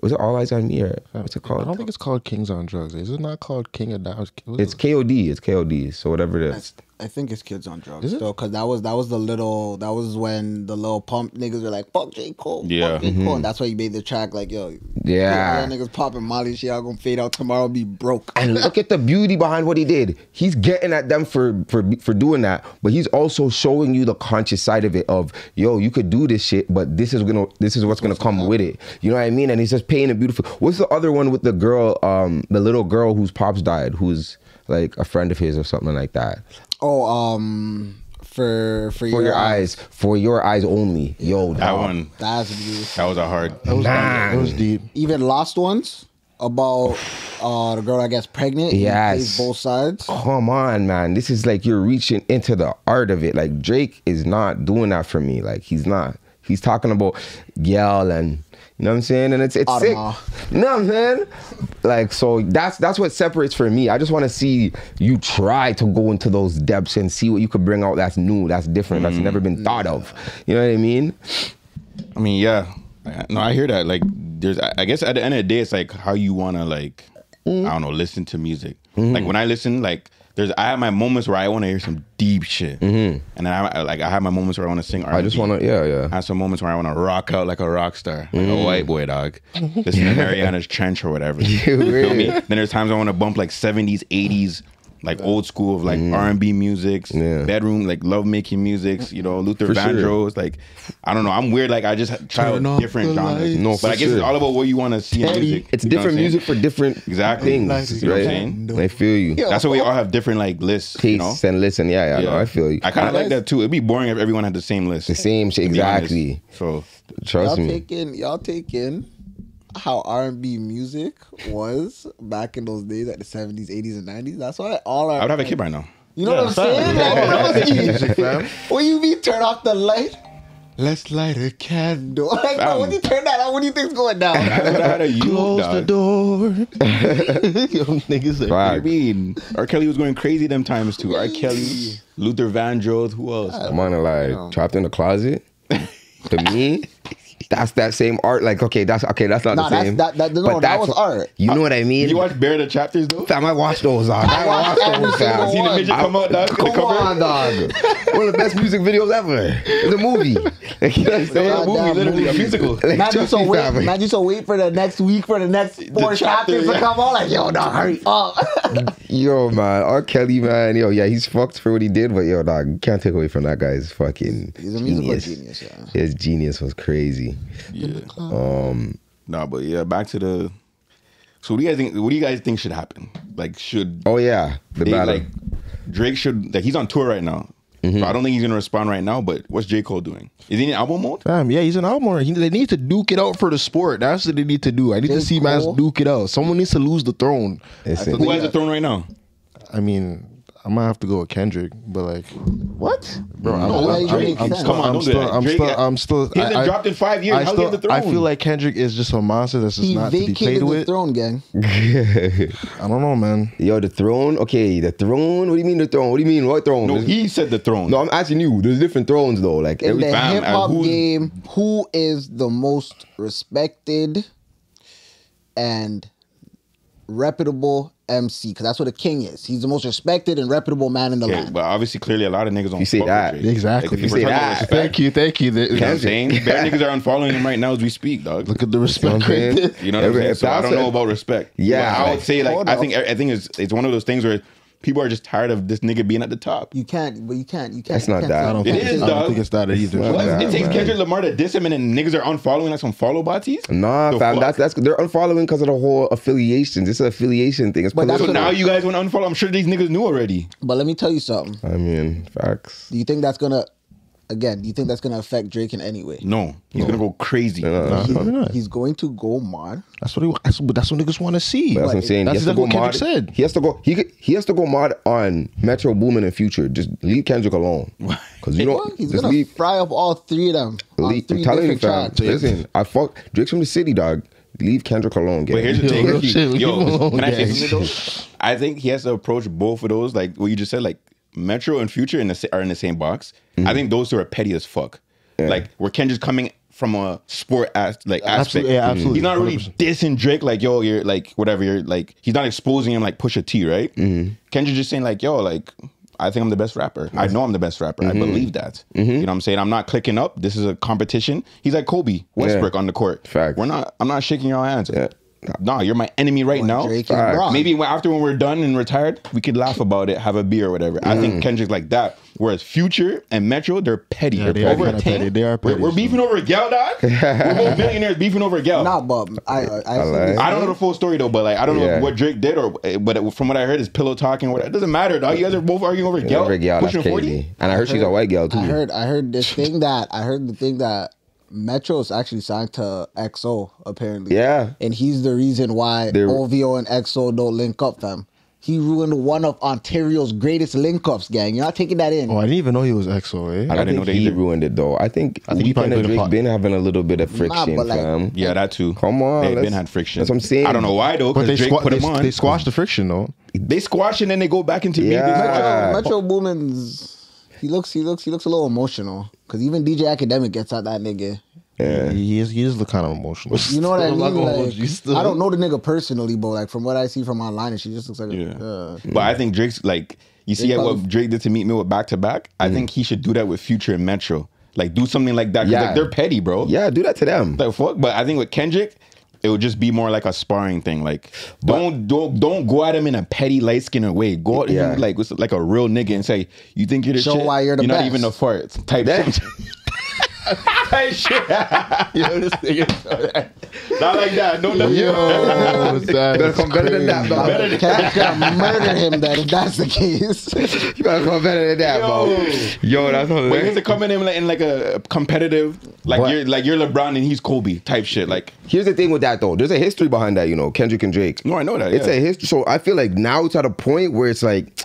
was it All Eyes on Me or what's it called? I don't think it's called Kings on Drugs. Is it not called King of Dimes? It's KOD. It's KOD. So whatever it is. I think it's Kids on Drugs though, because that was the little, that was when the little pump niggas were like, fuck J. Cole, fuck J. Cole, and that's why you made the track like, yo, yeah, niggas popping Molly, she all gonna fade out tomorrow, be broke. And look at the beauty behind what he did. He's getting at them for doing that, but he's also showing you the conscious side of it of, yo, you could do this shit, but this is what's gonna come with it. You know what I mean? And he's just painting a beautiful. What's the other one with the girl, the little girl whose pops died, who's like a friend of his or something like that? Oh, for your eyes, for your eyes only. Yeah. Yo, that one. That's beautiful. That was a hard. It was deep. Even Lost Ones about the girl that gets pregnant. Yes, both sides. Come on, man. This is like you're reaching into the art of it. Like Drake is not doing that for me. Like he's not. He's talking about yell and. You know what I'm saying? And it's sick. You know what I'm saying? Like, so that's what separates for me. I just want to see you try to go into those depths and see what you could bring out that's new, that's different, that's never been thought of. You know what I mean? I mean, yeah. No, I hear that. Like, there's, I guess at the end of the day, it's like how you want to, like, I don't know, listen to music. Like, when I listen, like, I have my moments where I want to hear some deep shit, and then I have my moments where I want to sing R&B. I just want to, I have some moments where I want to rock out like a rock star, like a white boy, dog. Just in Ariana's Trench or whatever. You feel me? Then there's times I want to bump like 70s, 80s, like old school of like R&B musics, bedroom, like love making musics. You know, Luther Vandross. Like, I don't know. I'm weird. Like I just try different genres. No, but I guess it's all about what you want to see in music. It's different music for different things. You know what I'm saying? I feel you. That's why we all have different like lists. Tastes, you know? And listen. Yeah. No, I feel you. I kind of like that too. It'd be boring if everyone had the same list. The same shit, exactly. So trust me. Y'all take in how R&B music was back in those days, like the 70s, 80s, and 90s. That's why all I would have a kid right now. You know what I'm saying? Like, when you mean turn off the light, let's light a candle. Like, no, when you turn that out, what do you think's going down? Close the door. Yo, niggas, like, mean? R. Kelly was going crazy them times too. R. Kelly, Luther Vandross, who else? I'm on a lie. Trapped in the Closet. To me. that's that same art. Like, okay, that's not the same. That was art. You know what I mean? You watch Bear the Chapters, though? Fam, I watched those, dog. I watched those, fam. You seen the midget come out, dog? Come on, dog. One of the best music videos ever. It's a movie. Like, you know what I'm saying? A movie, literally, a musical. Imagine so wait for the next week, for the next four chapters to come on. Like, yo, dog, hurry up. Yo, man, R. Kelly, man, yo, yeah, he's fucked for what he did, but yo, dog, you can't take away from that guy's fucking He's a musical genius, yeah. His genius was crazy. Yeah. Nah, but yeah, back to the. So what do you guys think should happen? Like, should battle. Like, Drake should, like, he's on tour right now. Mm-hmm. So I don't think he's gonna respond right now. But what's J. Cole doing? Is he in album mode? Yeah, he's in album mode. They need to duke it out for the sport. That's what they need to do. I need to see man's duke it out. Someone needs to lose the throne. Who has the throne right now? I mean, I might have to go with Kendrick, but like, what, bro? I'm still. He hasn't dropped in 5 years. How's he on the throne? I feel like Kendrick is just a monster that's just not to be played with. He vacated the throne, gang. I don't know, man. Yo, the throne. Okay, the throne. What do you mean the throne? What do you mean what throne? No, he said the throne. No, I'm asking you. There's different thrones though. Like in the hip hop game, who is the most respected and reputable MC? Because that's what a king is. He's the most respected and reputable man in the land. But obviously, clearly, a lot of niggas don't. You say that exactly. Like, you say that. Respect, thank you. You know what I'm saying? Bare niggas aren't following him right now as we speak, dog. Look at the respect. You know what I'm saying? So I don't know about respect. Yeah, but I would say like I think it's one of those things where people are just tired of this nigga being at the top. You can't. That's not that. I don't think it's that either. It takes Kendrick Lamar to diss him, and then niggas are unfollowing like some follow botties. Nah, fam, that's they're unfollowing because of the whole affiliations. It's an affiliation thing. It's political. So now you guys want to unfollow. I'm sure these niggas knew already. But let me tell you something. I mean, facts. Do you think that's gonna affect Drake in any way? No, he's gonna go crazy. He's going to go mod. That's what niggas want to see. That's what I'm saying. That's exactly what Kendrick said. He has to go. He has to go mod on Metro Boomin and Future. Just leave Kendrick alone. Cause you know he's gonna fry up all three of them. I'm telling you, fam. Listen, Drake's from the city, dog. Leave Kendrick alone, gang. But here's the thing. I think he has to approach both of those like what you just said, like. Metro and Future are in the same box. Mm-hmm. I think those two are petty as fuck. Yeah. Like where Kendrick's coming from a sport aspect. Yeah, absolutely. He's not really 100%. Dissing Drake like, yo, you're like whatever. You're like he's not exposing him like Pusha T, right? Mm-hmm. Kendrick's just saying like, yo, like I think I'm the best rapper. Yes. I know I'm the best rapper. Mm-hmm. I believe that. Mm-hmm. You know what I'm saying? I'm not clicking up. This is a competition. He's like Kobe Westbrook on the court. Fact. I'm not shaking your hands. Yeah. Nah, you're my enemy right now. Maybe after when we're done and retired, we could laugh about it, have a beer or whatever. I think Kendrick's like that. Whereas Future and Metro, they're petty. Yeah, they're over a 10. We're beefing over a gal, dog. We're both millionaires beefing over a gal. Nah, but I don't know the full story though. But like I don't know what Drake did, but from what I heard is pillow talking. It doesn't matter, dog. You guys are both arguing over a gal, pushing 40. And I heard she's a white gal too. I heard the thing that Metro's actually signed to XO apparently. Yeah. And he's the reason why OVO and XO don't link up, fam. He ruined one of Ontario's greatest link-ups, gang. You're not taking that in. Oh, I didn't even know he was XO, eh? I didn't know that he ruined it, though. I think he and Drake been having a little bit of friction, fam. Yeah, that too. Come on. They've been had friction. That's what I'm saying. I don't know why, though, because Drake put him on. They squashed the friction, though. They squash and then they go back into meetings. Metro Boomin's... He looks a little emotional. Cause even DJ Academic gets out that nigga. Yeah, he is look kind of emotional. You know what I mean? Like, I don't know the nigga personally, but like from what I see from online, and she just looks like. But I think Drake's like you see what Drake did to Meek Mill with Back to Back. I think he should do that with Future and Metro. Like do something like that. Yeah, like, they're petty, bro. Yeah, do that to them. Like fuck. But I think with Kendrick, it would just be more like a sparring thing. Like, don't go at him in a petty, light skinned way. Go at him like a real nigga and say, "You think you're the shit? Show why you're the best. Not even a fart." Type shit. Type shit. You know this nigga. Not like that. No, better come better than that, bro. Better than that. Gonna murder him, then, if that's the case. You gotta come better than that, bro. Yo, that's what. Wait, to come in like a competitive, like what? you're LeBron and he's Kobe type shit. Like, here's the thing with that though. There's a history behind that, you know, Kendrick and Drake. No, I know that. It's a history. So I feel like now it's at a point where it's like.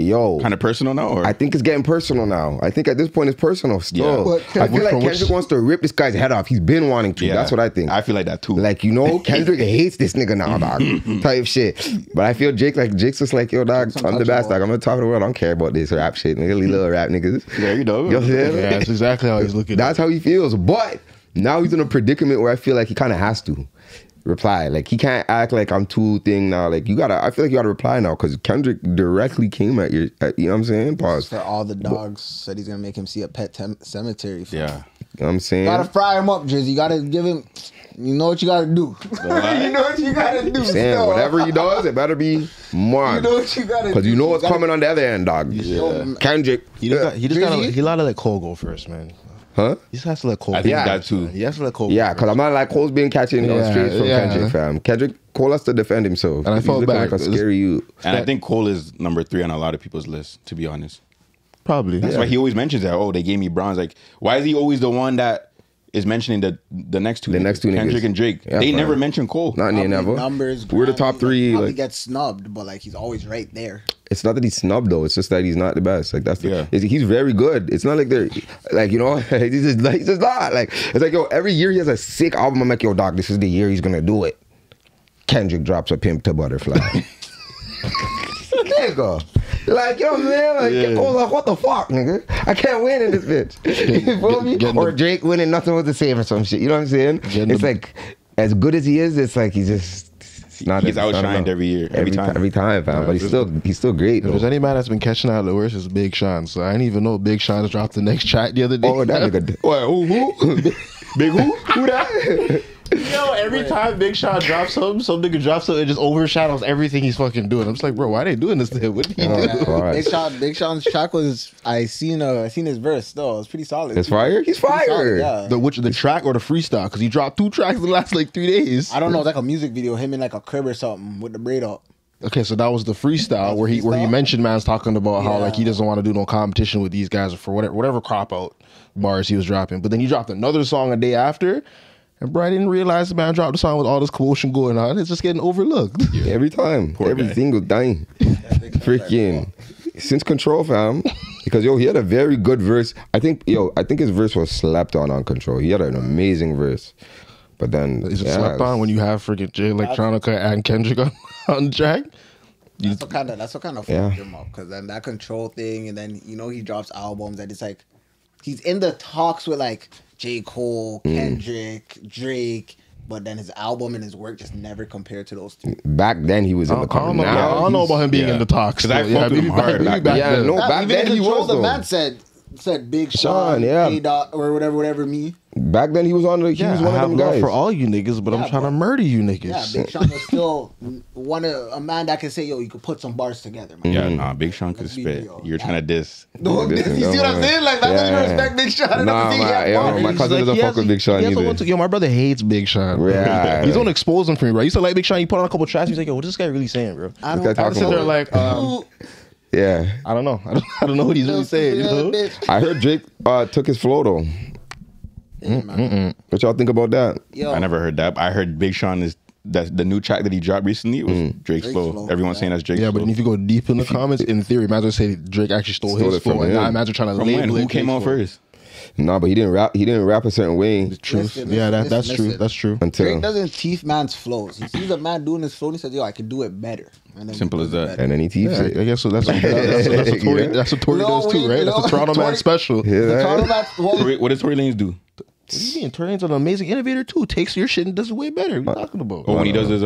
Yo, kind of personal now, or? I think it's getting personal now. I think at this point it's personal still. Yeah. I feel like Kendrick wants to rip this guy's head off. He's been wanting to. Yeah. That's what I think. I feel like that too. Like, you know, Kendrick hates this nigga now, dog. Type shit. But I feel Jake's just like, yo, dog, I'm the best, dog. I'm the top of the world. I don't care about this rap shit, nigga. Little rap niggas. Yeah, you know. You know what I'm saying? Yeah, that's exactly how he's looking. That's how he feels. But Now he's in a predicament where I feel like he kind of has to reply. Like, he can't act like I'm too thing now. Like, you gotta, I feel like you gotta reply now, because Kendrick directly came at you. You know what I'm saying? Pause. For all the dogs, said he's gonna make him see a pet cemetery. Yeah. You know what I'm saying? You gotta fry him up, Jizzy. You gotta give him, you know what you gotta do. You know what you gotta do. Saying, whatever he does, it better be more. You know what you gotta do. Because you know what's coming on the other end, dog. Yeah. Kendrick. He just gotta let Cole go first, man. Huh? He just has to let Cole go. I think that too. He has to let Cole go. Yeah, because I'm not like Cole's been catching those straight from Kendrick, fam. Cole has to defend himself. And I felt bad. Like a scary you. And I think Cole is #3 on a lot of people's list, to be honest. Probably. That's why he always mentions that. Oh, they gave me bronze. Like, why is he always the one that is mentioning the next two Kendrick niggas and Drake? Yeah, they never mention Cole. Not never. We're the top 3. He gets snubbed, but like, he's always right there. It's not that he's snubbed though. It's just that he's not the best. Like, that's the, he's very good. It's not like they're like, you know, he's just not like, it's like, yo, every year he has a sick album. I'm like, yo, dog, this is the year he's gonna do it. Kendrick drops a Pimp to Butterfly. Nigga. Like, you know what I'm saying? Like, Cole's like, what the fuck, nigga? I can't win in this bitch. You feel me? Or Drake winning Nothing Was the Same or some shit. You know what I'm saying? It's like, as good as he is, it's like he's just not. He's outshined every year. Every time, fam. Yeah, but he's still great. If there's any man that's been catching out of the worst, it's Big Sean. So I didn't even know Big Sean's dropped the next track the other day. Oh, that nigga. What, who? Big who? Who that? Yo, every time Big Sean drops something, some nigga drops something, it just overshadows everything he's fucking doing. I'm just like, bro, why are they doing this to him? What did he do? Right. Big Sean's track was, I seen his verse though. It was pretty solid. It's fire? He's fire. Yeah. The track or the freestyle? Because he dropped 2 tracks in the last like 3 days. I don't know, like a music video, him in like a crib or something with the braid up. Okay, so that was the freestyle where he mentioned man's talking about how like he doesn't want to do no competition with these guys or for whatever crop out bars he was dropping. But then he dropped another song a day after. And bro, I didn't realize the man dropped the song with all this commotion going on. It's just getting overlooked. Yeah. Every time. Every single time. Freaking. Since Control, fam. Because, yo, he had a very good verse. I think his verse was slept on Control. He had an amazing verse. But then, is it slept on when you have freaking Jay Electronica and Kendrick on the track? That's what kind of fucked him up. Because then that Control thing, and then, you know, he drops albums that it's like, he's in the talks with like, J. Cole, Kendrick, Drake, but then his album and his work just never compared to those two. Back then he was in the talks. I don't know about him being in the talks. Because back then he was though. The man said Big Sean, A-Dot, or whatever me. Back then he was on the. He was one of them guys. For all you niggas, but I'm trying to murder you niggas. Yeah, Big Sean was still a man that can say, yo, you could put some bars together, man. Yeah, nah, Big Sean could spit. You're trying to diss. No, you see what I'm saying? Like, that's why you respect Big Sean. Nah, my cousin doesn't fuck with Big Sean either. Yo, my brother hates Big Sean. Yeah, he's gonna expose him for me, bro. He used to like Big Sean. He put on a couple tracks. He's like, yo, what is this guy really saying, bro? I don't sit there like. Yeah, I don't know. I don't know what he's really saying. You know? I heard Drake took his flow though. What y'all think about that? Yo. I never heard that. I heard Big Sean is the new track that he dropped recently was Drake's flow. Everyone's saying that's Drake's flow. Yeah, but if you go deep in the comments, in theory, imagine say Drake actually stole his flow. And now imagine trying to label who came out first. Nah, but he didn't rap. He didn't rap a certain way. The truth. That's true. Until Drake doesn't teeth man's flows. He sees a man doing his flow and he says, yo, I can do it better. Simple as that. And then he teeth it. I guess so. That's what Tory does too, right? That's a Toronto man special. What does Tory Lanez do? And Tory Lanez is an amazing innovator too. Takes your shit and does it way better. What are you talking about? Oh, when he does his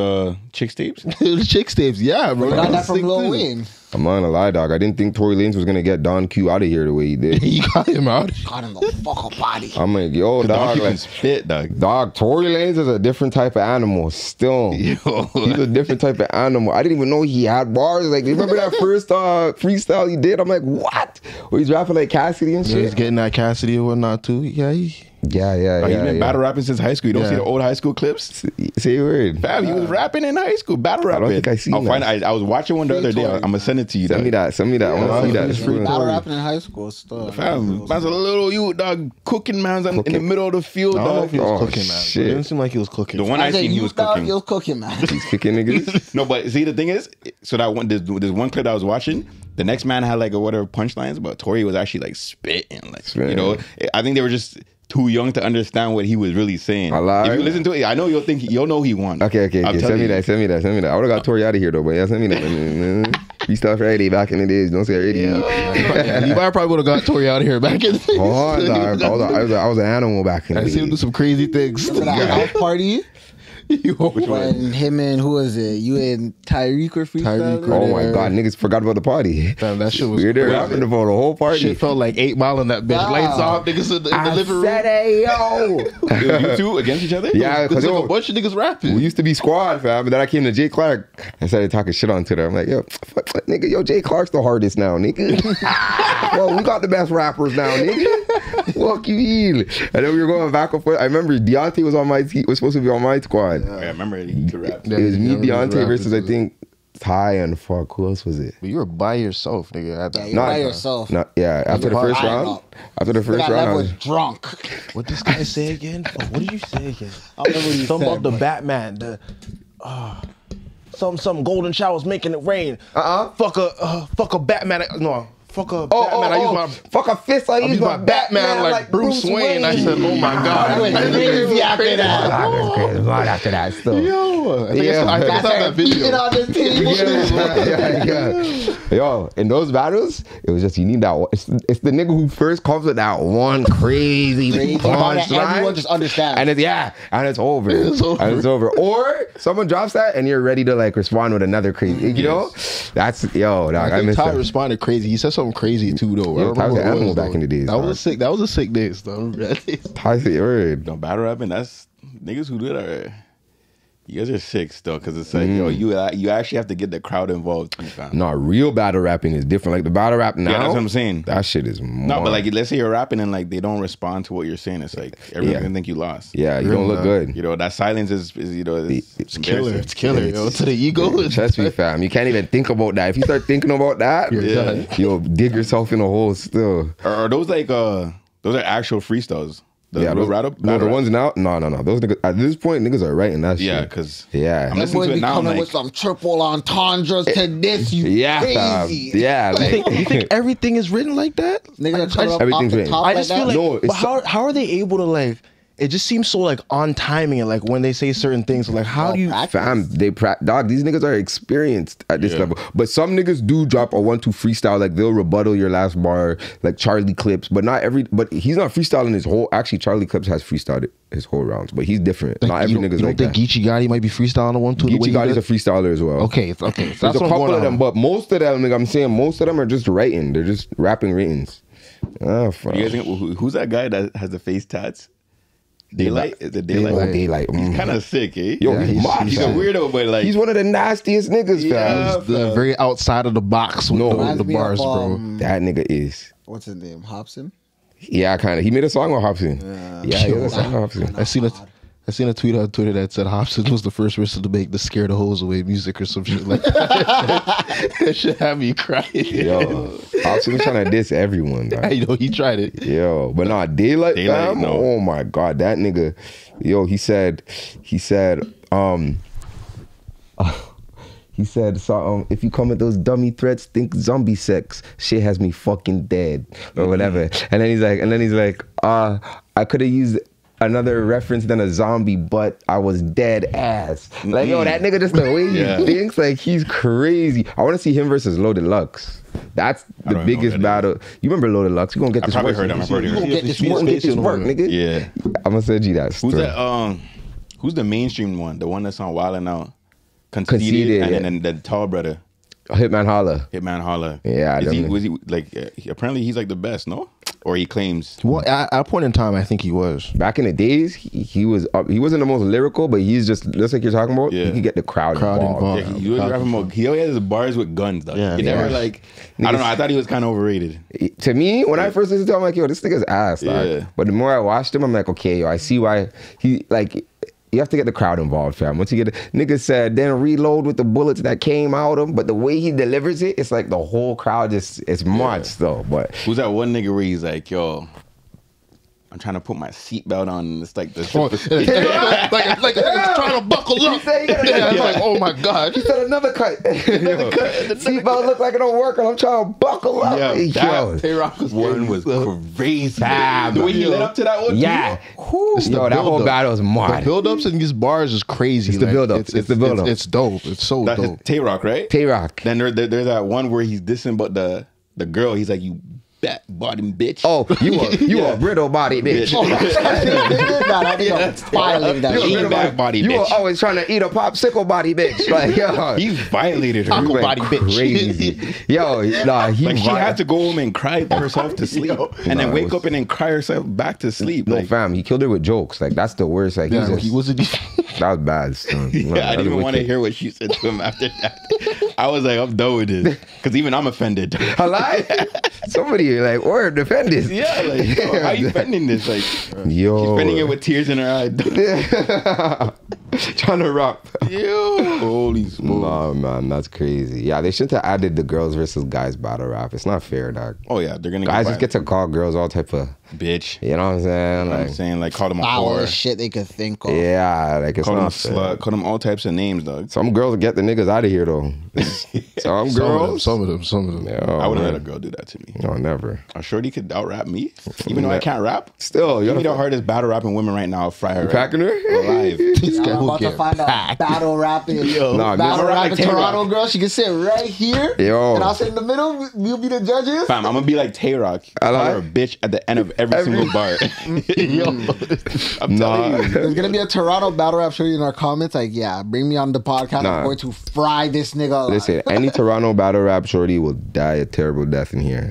Chicks tapes? Chicks tapes, yeah, bro. Got that from Lil Wayne. I'm not gonna lie, dog. I didn't think Tory Lanez was gonna get Don Q out of here the way he did. He got him out. Got him the fuck up out of here. I'm like, yo, dog. Like, spit, dog. Dog, Tory Lanez is a different type of animal. Still. Yo. He's a different type of animal. I didn't even know he had bars. Like, remember that first freestyle he did? I'm like, what? Where he's rapping like Cassidy and shit. Yeah, he's getting that Cassidy and whatnot too. Yeah, he's been battle rapping since high school. You don't see the old high school clips? Say a word. Fab, he was rapping in high school, battle rapping. I don't think I seen that. I was watching one the other day. I'm gonna send it to you. Send me that. I want to see that. It's free. Battle rapping in high school stuff. Fam, man's a little you dog cooking man's in the middle of the field. Dog. He was cooking man. It didn't seem like he was cooking. The one I seen, he was cooking. He was cooking man. He's kicking niggas. No, but see the thing is, so that one this one clip that I was watching. The next man had like a whatever punchlines, but Tory was actually like spitting, you know. I think they were just too young to understand what he was really saying. If you listen to it, I know you'll think you'll know he won. Okay. Send me that. I would have got Tory out of here though, but yeah, send me that. freestyle Friday back in the days. Don't say Friday. Yeah. Levi probably would have got Tory out of here back in the days. I was an animal back in the days. I seen him do some crazy things. Remember that house party? When him and who was it? You and Tyreek were freestyling. Oh my god, niggas forgot about the party. Damn, that shit was weird. Rapping about the whole party. Shit felt like 8 Mile in that bitch. Wow. Lights off, niggas in the living room. Yo, you two against each other. Yeah, because like a bunch of niggas rapping. We used to be squad, fam. But then I came to Jay Clark and started talking shit on Twitter. I'm like, yo, fuck, nigga, yo, Jay Clark's the hardest now, nigga. Well, we got the best rappers now, nigga. Fuck you, mean? And then we were going back and forth. I remember Deontay was on my team. Was supposed to be on my squad. Yeah, I remember he could rap. It was me, Deontay versus I think Ty and fuck. Who else was it? But you were by yourself, nigga. Yeah, you were by yourself. Yeah, after the first round. After the first round, I was drunk. What this guy say again? Oh, what did you say again? I remember you said something about the Batman. Some golden showers making it rain. Fuck a Batman. No. Fuck a Batman. I use my fist. I use my Batman like Bruce Wayne. I said, oh my god. I went crazy after that. Still. Yo, I saw that video. Yo, in those battles, it was just you need that. It's the nigga who first comes with that one crazy punchline. Everyone just understands. And it's over. Or someone drops that and you're ready to like respond with another crazy. You know, that's I miss that. Ty responded crazy. He said something crazy too though. Yeah, I was an animal back in the days. That was a sick day, though. Toxic word. No battle rapping. That's niggas who do that. You guys are sick still, because it's like yo, you actually have to get the crowd involved. No, real battle rapping is different. Like the battle rap now. Yeah, that's what I'm saying. That shit is more. No, but like let's say you're rapping and like they don't respond to what you're saying. It's like everyone's gonna think you lost. Yeah, you don't look good. You know that silence is it's killer. It's killer. Yo, to the ego. Trust me, fam. You can't even think about that. If you start thinking about that, you're done. You'll dig yourself in a hole still. Are those like those are actual freestyles? The ones now, no. Those niggas at this point, niggas are writing that shit. Yeah, because I'm listening to it now. Like, with some triple entendres to this, crazy. You think everything is written like that? Niggas are everything's written. I just feel like, but how are they able to like? It just seems so like on timing and like when they say certain things, like how do you fam? Dog, these niggas are experienced at this level. But some niggas do drop a 1-2 freestyle, like they'll rebuttal your last bar, like Charlie Clips, but not every he's not freestyling his whole Charlie Clips has freestyled his whole rounds, but he's different. Like, not every nigga's like that. You think Geechee Gotti might be freestyling a 1-2? Geechee Gotti's a freestyler as well. Okay. So there's a couple of them, but most of them, like I'm saying, most of them are just writing. They're just rapping writings. Oh, fuck. You guys think, who's that guy that has the face tats? Daylight? Is it Daylight? Oh, Daylight. He's kind of sick, eh? Yo, he's a weirdo, but like... He's one of the nastiest niggas, fam. The very outside of the box with the bars, bro. That nigga is... What's his name? Hopsin? Yeah, kind of. He made a song with Hopsin. Yeah, he made a song with Hopsin. I seen a tweet on Twitter that said Hopsin was the first person to make the Scare the Hoes Away music or some shit like that. That should have me crying. Yo, Hopsin was trying to diss everyone. Like. I know, he tried it. Yo, but not Daylight fam, oh my God, that nigga. Yo, he said, if you come with those dummy threats, think zombie sex. Shit has me fucking dead or whatever. And then he's like, I could have used another reference than a zombie, but I was dead ass. Like, yo, that nigga just the way he thinks, like, he's crazy. I want to see him versus Loaded Lux. That's the biggest battle. You remember Loaded Lux? You gonna get this work. I probably heard him. You gonna get this work, nigga. Yeah. I'm gonna send you that story. Who's the mainstream one? The one that's on Wild and Out? Conceited. And then the tall brother. Hitman Holla. Yeah. Was he like, apparently he's like the best, no? Or he claims. Well, at a point in time, I think he was. Back in the days, he was. He wasn't the most lyrical, but he's just like you're talking about. Yeah. He could get the crowd involved. Yeah, he was rapping about. He always has bars with guns, though. Yeah, he never like. Niggas, I don't know. I thought he was kind of overrated. To me, when I first listened to him, I'm like, yo, this nigga's ass. Yeah. Like. But the more I watched him, I'm like, okay, yo, I see why he like. You have to get the crowd involved, fam. Once you get it, nigga said, then reload with the bullets that came out of him. But the way he delivers it, it's like the whole crowd just, it's much though. But who's that one nigga where he's like, yo, I'm trying to put my seatbelt on, and it's like the like it's trying to buckle up. It's like, oh my God. You said another cut. The seatbelt looked like it don't work, and I'm trying to buckle up. Yeah, that one was crazy. The way he led up to that one. Yeah. Yo, that whole battle was mad. The build-ups in these bars is crazy. It's the build-up. It's the build-up. It's dope. It's so dope. Tay-Rock, right? Tay-Rock. Then there's that one where he's dissing but the girl. He's like, you fat bottom bitch. Oh, you a brittle body bitch. Oh, you were always trying to eat a popsicle body bitch. Like, yo, he violated her. Taco body bitch. Crazy. Yo, nah, she had to go home and cry herself to sleep, and then wake up and then cry herself back to sleep. No, fam, he killed her with jokes. Like, that's the worst. Like, yeah, he wasn't. That was bad. Son. Yeah, I didn't even want to hear what she said to him after that. I was like, I'm done with this, because even I'm offended. A lie? Somebody like, or defend this. Yeah, like, yo, how you defending this? Like, yo, she's defending it with tears in her eye. Trying to rap. Yo, holy smokes. Nah, man, that's crazy. Yeah, they should have added the girls versus guys battle rap. It's not fair, dog. Oh yeah, they're gonna guys just get to call girls all type of bitch. You know what I'm saying? Like, call them a whore. Shit they could think of. Yeah, like it's call not them slut. Call them all types of names, dog. Some girls get the niggas out of here though. Some girls, some of them. Yo, I wouldn't let a girl do that to me. No, never. I'm sure they could out rap me, even though I can't rap. Still, you're the hardest battle rapping women right now. Fry her. You packing her alive. I'm about to find out battle rapping. Nah, battle rapping Toronto girl. She can sit right here. Yo. And I'll sit in the middle. We'll be the judges. Fam, I'm going to be like Tay-Rock. I'll call her a bitch at the end of every single bar. Yo, I'm telling you. There's going to be a Toronto battle rap show in our comments. Like, yeah, bring me on the podcast. I'm going to fry this nigga alive. Listen, any Toronto battle rap shorty will die a terrible death in here.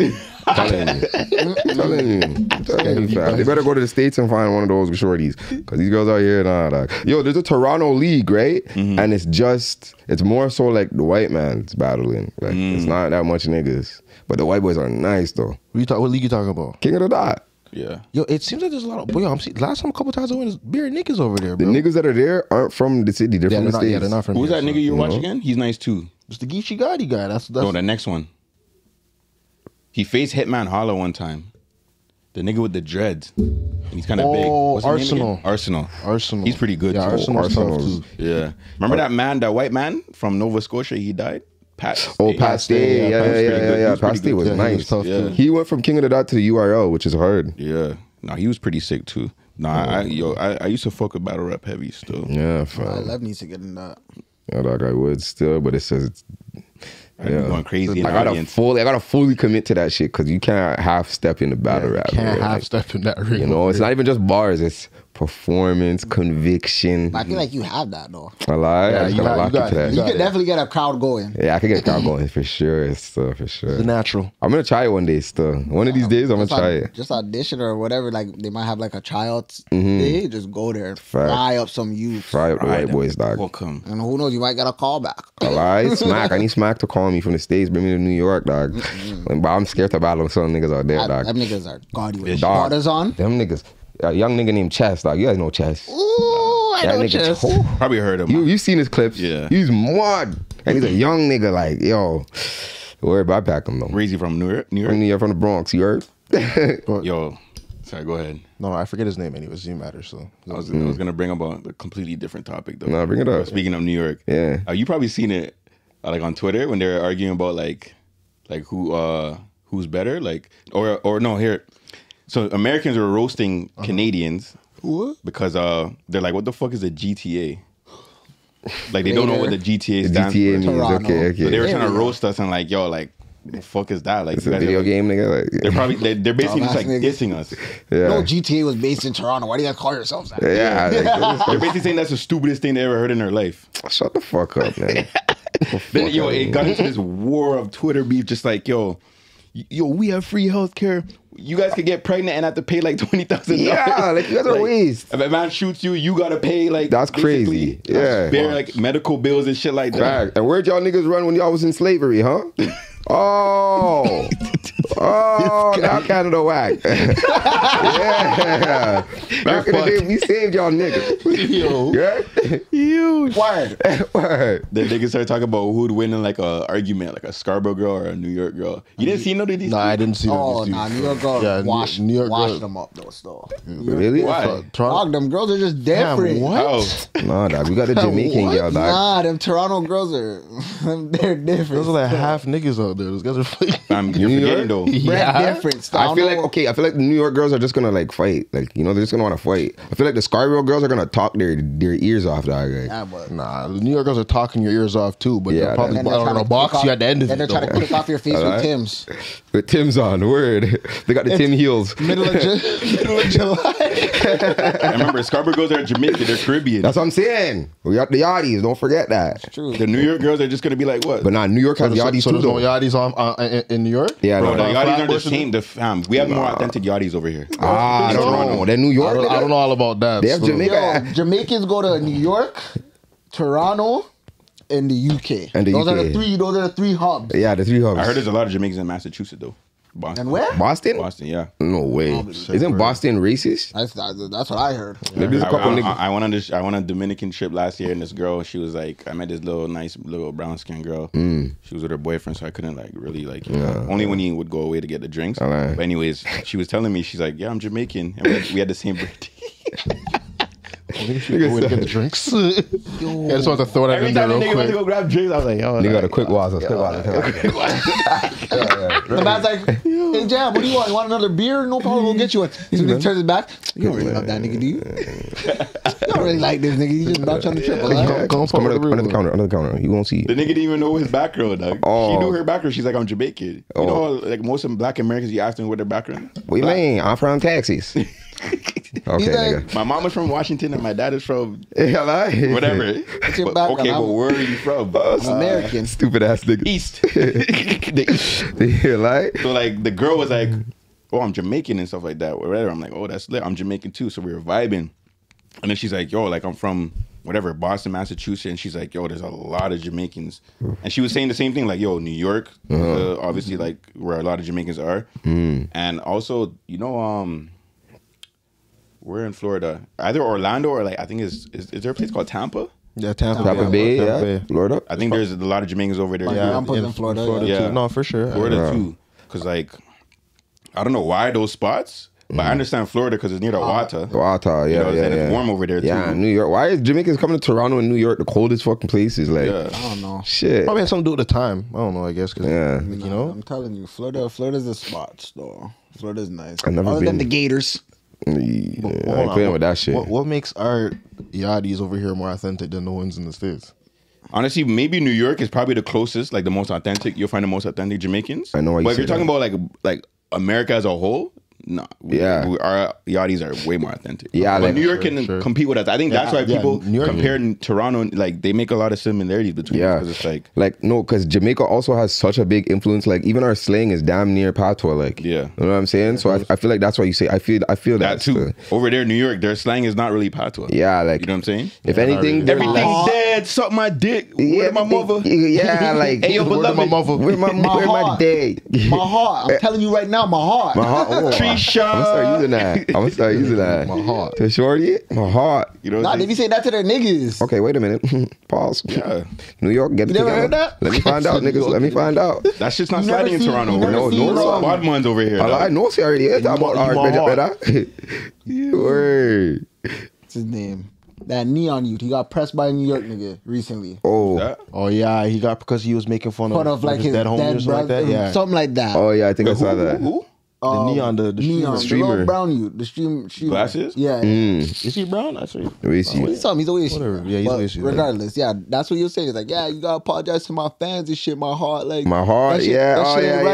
I'm telling you. I'm telling you, fam. They better go to the States and find one of those shorties. Because these girls out here, nah. Yo, there's a Toronto league, right? And it's more so like the white man's battling. Like, it's not that much niggas. But the white boys are nice, though. What league you talking about? King of the Dot. Yeah. Yo, it seems like there's a lot of... But yo, last time a couple times I went, bare niggas over there, bro. The niggas that are there aren't from the city. They're from the States. Yeah, they're not from Who's that nigga you watch again? He's nice, too. It's the Geechee Gotti guy. No, the next one. He faced Hitman Hollow one time. The nigga with the dreads. And he's kind of big. What's Arsenal. He's pretty good. Yeah, Arsenal's tough too. Yeah. Remember that man, that white man from Nova Scotia? He died. Pat Stay. Yeah. Pat Stay was nice. He went from King of the Dot to the URL, which is hard. Yeah. No, he was pretty sick too. I used to fuck with battle rap heavy still. Yeah, fine. I love needs to get in that. Yeah, dog, I would still, but it says it's... Yeah. Going crazy. I gotta fully commit to that shit because you can't half step in the battle rap. You can't half step in that ring. You know, it's not even just bars. It's performance, conviction. I feel like you have that though. A lot. Yeah, you can definitely get a crowd going. Yeah, I can get a crowd going for sure. It's natural. I'm gonna try it one day. Still, one of these days, I'm gonna try it. Just audition or whatever. Like they might have like a tryout. They just go there and fry up some youth. Fry up the white boys, dog. Welcome. And who knows? You might get a call back. A lie. Smack. I need Smack to call me from the States, bring me to New York, dog. But I'm scared to battle some niggas out there, dog. Them niggas are gaudy with borders on. Them niggas. A young nigga named Chess, dog. You guys know Chess. Ooh, I know Chess. Probably heard of him. You seen his clips. Yeah. He's mad. And he's a young nigga, like, yo. Where I pack him, though. Where is he from? New York? From the Bronx, you heard? Yo. Sorry, go ahead. No, I forget his name anyways. It matters, so. I was going to bring up a completely different topic, though. No, bring it up. Speaking of New York. Yeah. You probably seen it, like, on Twitter when they're arguing about, like who's better, like, or no, here. So Americans were roasting Canadians because they're like, what the fuck is a GTA? Like, they don't know what the GTA stands for. Toronto. Okay. So they were trying to roast us and like, yo, like, the fuck is that? Like, it's a video game, nigga. Like, they're basically just like dissing us. Yeah. No, GTA was based in Toronto. Why do you guys call yourselves that? Yeah. Like, they're basically saying that's the stupidest thing they ever heard in their life. Shut the fuck up, man. Then, yo, it got into this war of Twitter beef, just like, yo, we have free healthcare. You guys could get pregnant and have to pay like $20,000. Yeah, like you guys are like, waste. If a man shoots you, you gotta pay like that's crazy. Yeah, bare like medical bills and shit like that. And where'd y'all niggas run when y'all was in slavery, huh? Oh, Oh, now I kind of know why. Yeah. Back in the day, we saved y'all niggas. Yo. Yeah? Huge. Word. Word. The niggas started talking about who'd win in like an argument, like a Scarborough girl or a New York girl. You didn't see none of these? No, I didn't see them. Oh, nah, New York girl washed them up, though, still. Really? Why? Dog, them girls are just different. What? Nah, dog, we got the Jamaican girl, dog. Nah, them Toronto girls are, they're different. Those are like half niggas out there. Those guys are fighting. You're forgetting, though. Yeah. I feel like, okay, I feel like the New York girls are just gonna like fight. Like, you know, they're just gonna wanna fight. I feel like the Scarborough girls are gonna talk their ears off, dog. Like, yeah, but nah, the New York girls are talking your ears off too, but yeah, they're probably gonna box you at the end of it. And they're trying to click off your face with Tim's. With Tim's on, word. They got the Tim heels. Middle of July. I remember Scarborough girls are Jamaican, they're Caribbean. That's what I'm saying. We got the Yachties, don't forget that. It's true. The New York girls are just gonna be like what? But nah, New York has Yachties too. No Yachties in New York? Yeah, bro, the Yachties aren't the same. We have more authentic Yachties over here. Ah, Toronto. They're New York. I don't know all about that. They have Jamaica. Yo, Jamaicans go to New York, Toronto, and the UK. And the those UK. Are the three. Those are the three hubs. Yeah, the three hubs. I heard there's a lot of Jamaicans in Massachusetts though. Boston. And where? Boston? Boston, yeah. No way. Isn't Boston racist? That's what I heard. Yeah. Maybe there's a couple niggas. I went on this. I went on a Dominican trip last year, and this girl, she was like, I met this little nice little brown skinned girl. Mm. She was with her boyfriend, so I couldn't like really like. You know, only when he would go away to get the drinks. Right. But anyways, she was telling me, she's like, yeah, I'm Jamaican, and we had the same birthday. Nigga went to get the drinks. I just wanted to throw that in there real quick. Every time the nigga went to go grab drinks, I was like, yo. Nigga got a quick waza. The man's like, hey, Jam, what do you want? You want another beer? No problem, we'll get you one. So he turns his back. You don't really love that nigga, do you? You don't really like this nigga. You just about trying to trip. Go on under the counter, You won't see. The nigga didn't even know his background, dog. She knew her background. She's like, I'm Jamaican. You know, like most of black Americans, you ask them what their background is. What do you mean? I'm from Texas. Okay, nigga. My mom is from Washington and my dad is from whatever. Okay, but where are you from? I'm American. Stupid ass nigga. East. The East. So like the girl was like, oh, I'm Jamaican and stuff like that. Whatever. I'm like, oh, that's lit. I'm Jamaican too. So we were vibing. And then she's like, yo, like I'm from whatever, Boston, Massachusetts. And she's like, yo, there's a lot of Jamaicans. And she was saying the same thing, like, yo, New York, obviously like where a lot of Jamaicans are. And also, you know, we're in Florida, either Orlando or like I think is there a place called Tampa? Yeah, Tampa Bay, Florida. I think there's a lot of Jamaicans over there. Yeah, I'm in Florida too. No, for sure, Florida too. Because like I don't know why those spots, but I understand Florida because it's near the water. Yeah, it's warm over there too. Yeah, New York. Why is Jamaicans coming to Toronto and New York, the coldest fucking places? Like, I don't know. Shit, probably had something to do with the time. I don't know. I guess because you know, I'm telling you, Florida's a spot though. Florida's nice. Other than the Gators. I ain't playing with that shit. What makes our Yachties over here more authentic than the ones in the States? Honestly, maybe New York is probably the closest, like the most authentic. You'll find the most authentic Jamaicans. I know why. But if you're talking about like America as a whole, no. Our Yachties are way more authentic. Yeah, but like, New York can compete with us. I think that's why people compare Toronto, like they make a lot of similarities between us. It's like no, because Jamaica also has such a big influence. Like even our slang is damn near patois. Like you know what I'm saying. So I feel like that's why you say I feel that too. Over there, New York, their slang is not really patois. Yeah, like you know what I'm saying. If anything, everything's dead. Suck my dick. Where my mother? Yeah, like hey yo, beloved, where my mother? Where my dad? My heart. I'm telling you right now, my heart. My heart. I'm gonna start using that. My heart. To shorty, my heart. You know. Nah, if you say that to their niggas. Okay, wait a minute. Pause. Yeah. New York, get it together. Never heard that? Let me find out, niggas. Let me find out. That shit's not sliding in Toronto. No bad ones over here. I know she already is. I'm on our better. Word. What's his name? That neon youth, he got pressed by a New York nigga recently. Oh yeah, he got because he was making fun of like his dead homie or something like that. Yeah, something like that. Oh yeah, I think I saw that. The neon, the streamer, the brown youth, the streamer. Glasses? Yeah. Is he brown? I see. He's always whatever. Yeah, he's always regardless. Yeah, that's what you're saying. It's like, yeah, you gotta apologize to my fans and shit. My heart, like my heart. That shit, yeah. That shit ain't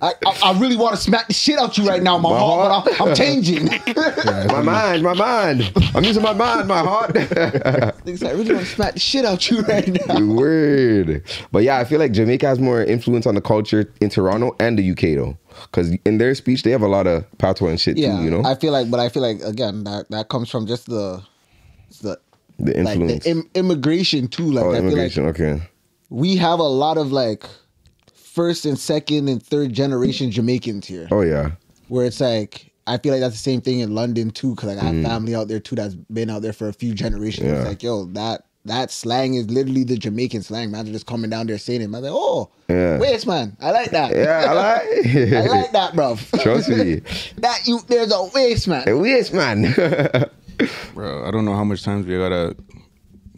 right. That's hard. I really want to smack the shit out you right now, my heart. But I'm changing. my mind. I'm using my mind, my heart. Things like, I really want to smack the shit out you right now. Word. But yeah, I feel like Jamaica has more influence on the culture in Toronto and the UK though, because in their speech they have a lot of patois and shit too, you know. I feel like again that comes from just the influence, like the immigration too. Like I feel like we have a lot of like first and second and third generation Jamaicans here. Oh yeah. Where it's like, I feel like that's the same thing in London too, because like, I have family out there too that's been out there for a few generations. Yeah. It's like, yo, that slang is literally the Jamaican slang. Man, they're just coming down there saying it. Man's like, oh, yeah. Waste, man. I like that. Yeah, I like that, bro. Trust me. That you, there's a waste, man. A waste, man. Bro, I don't know how much times we gotta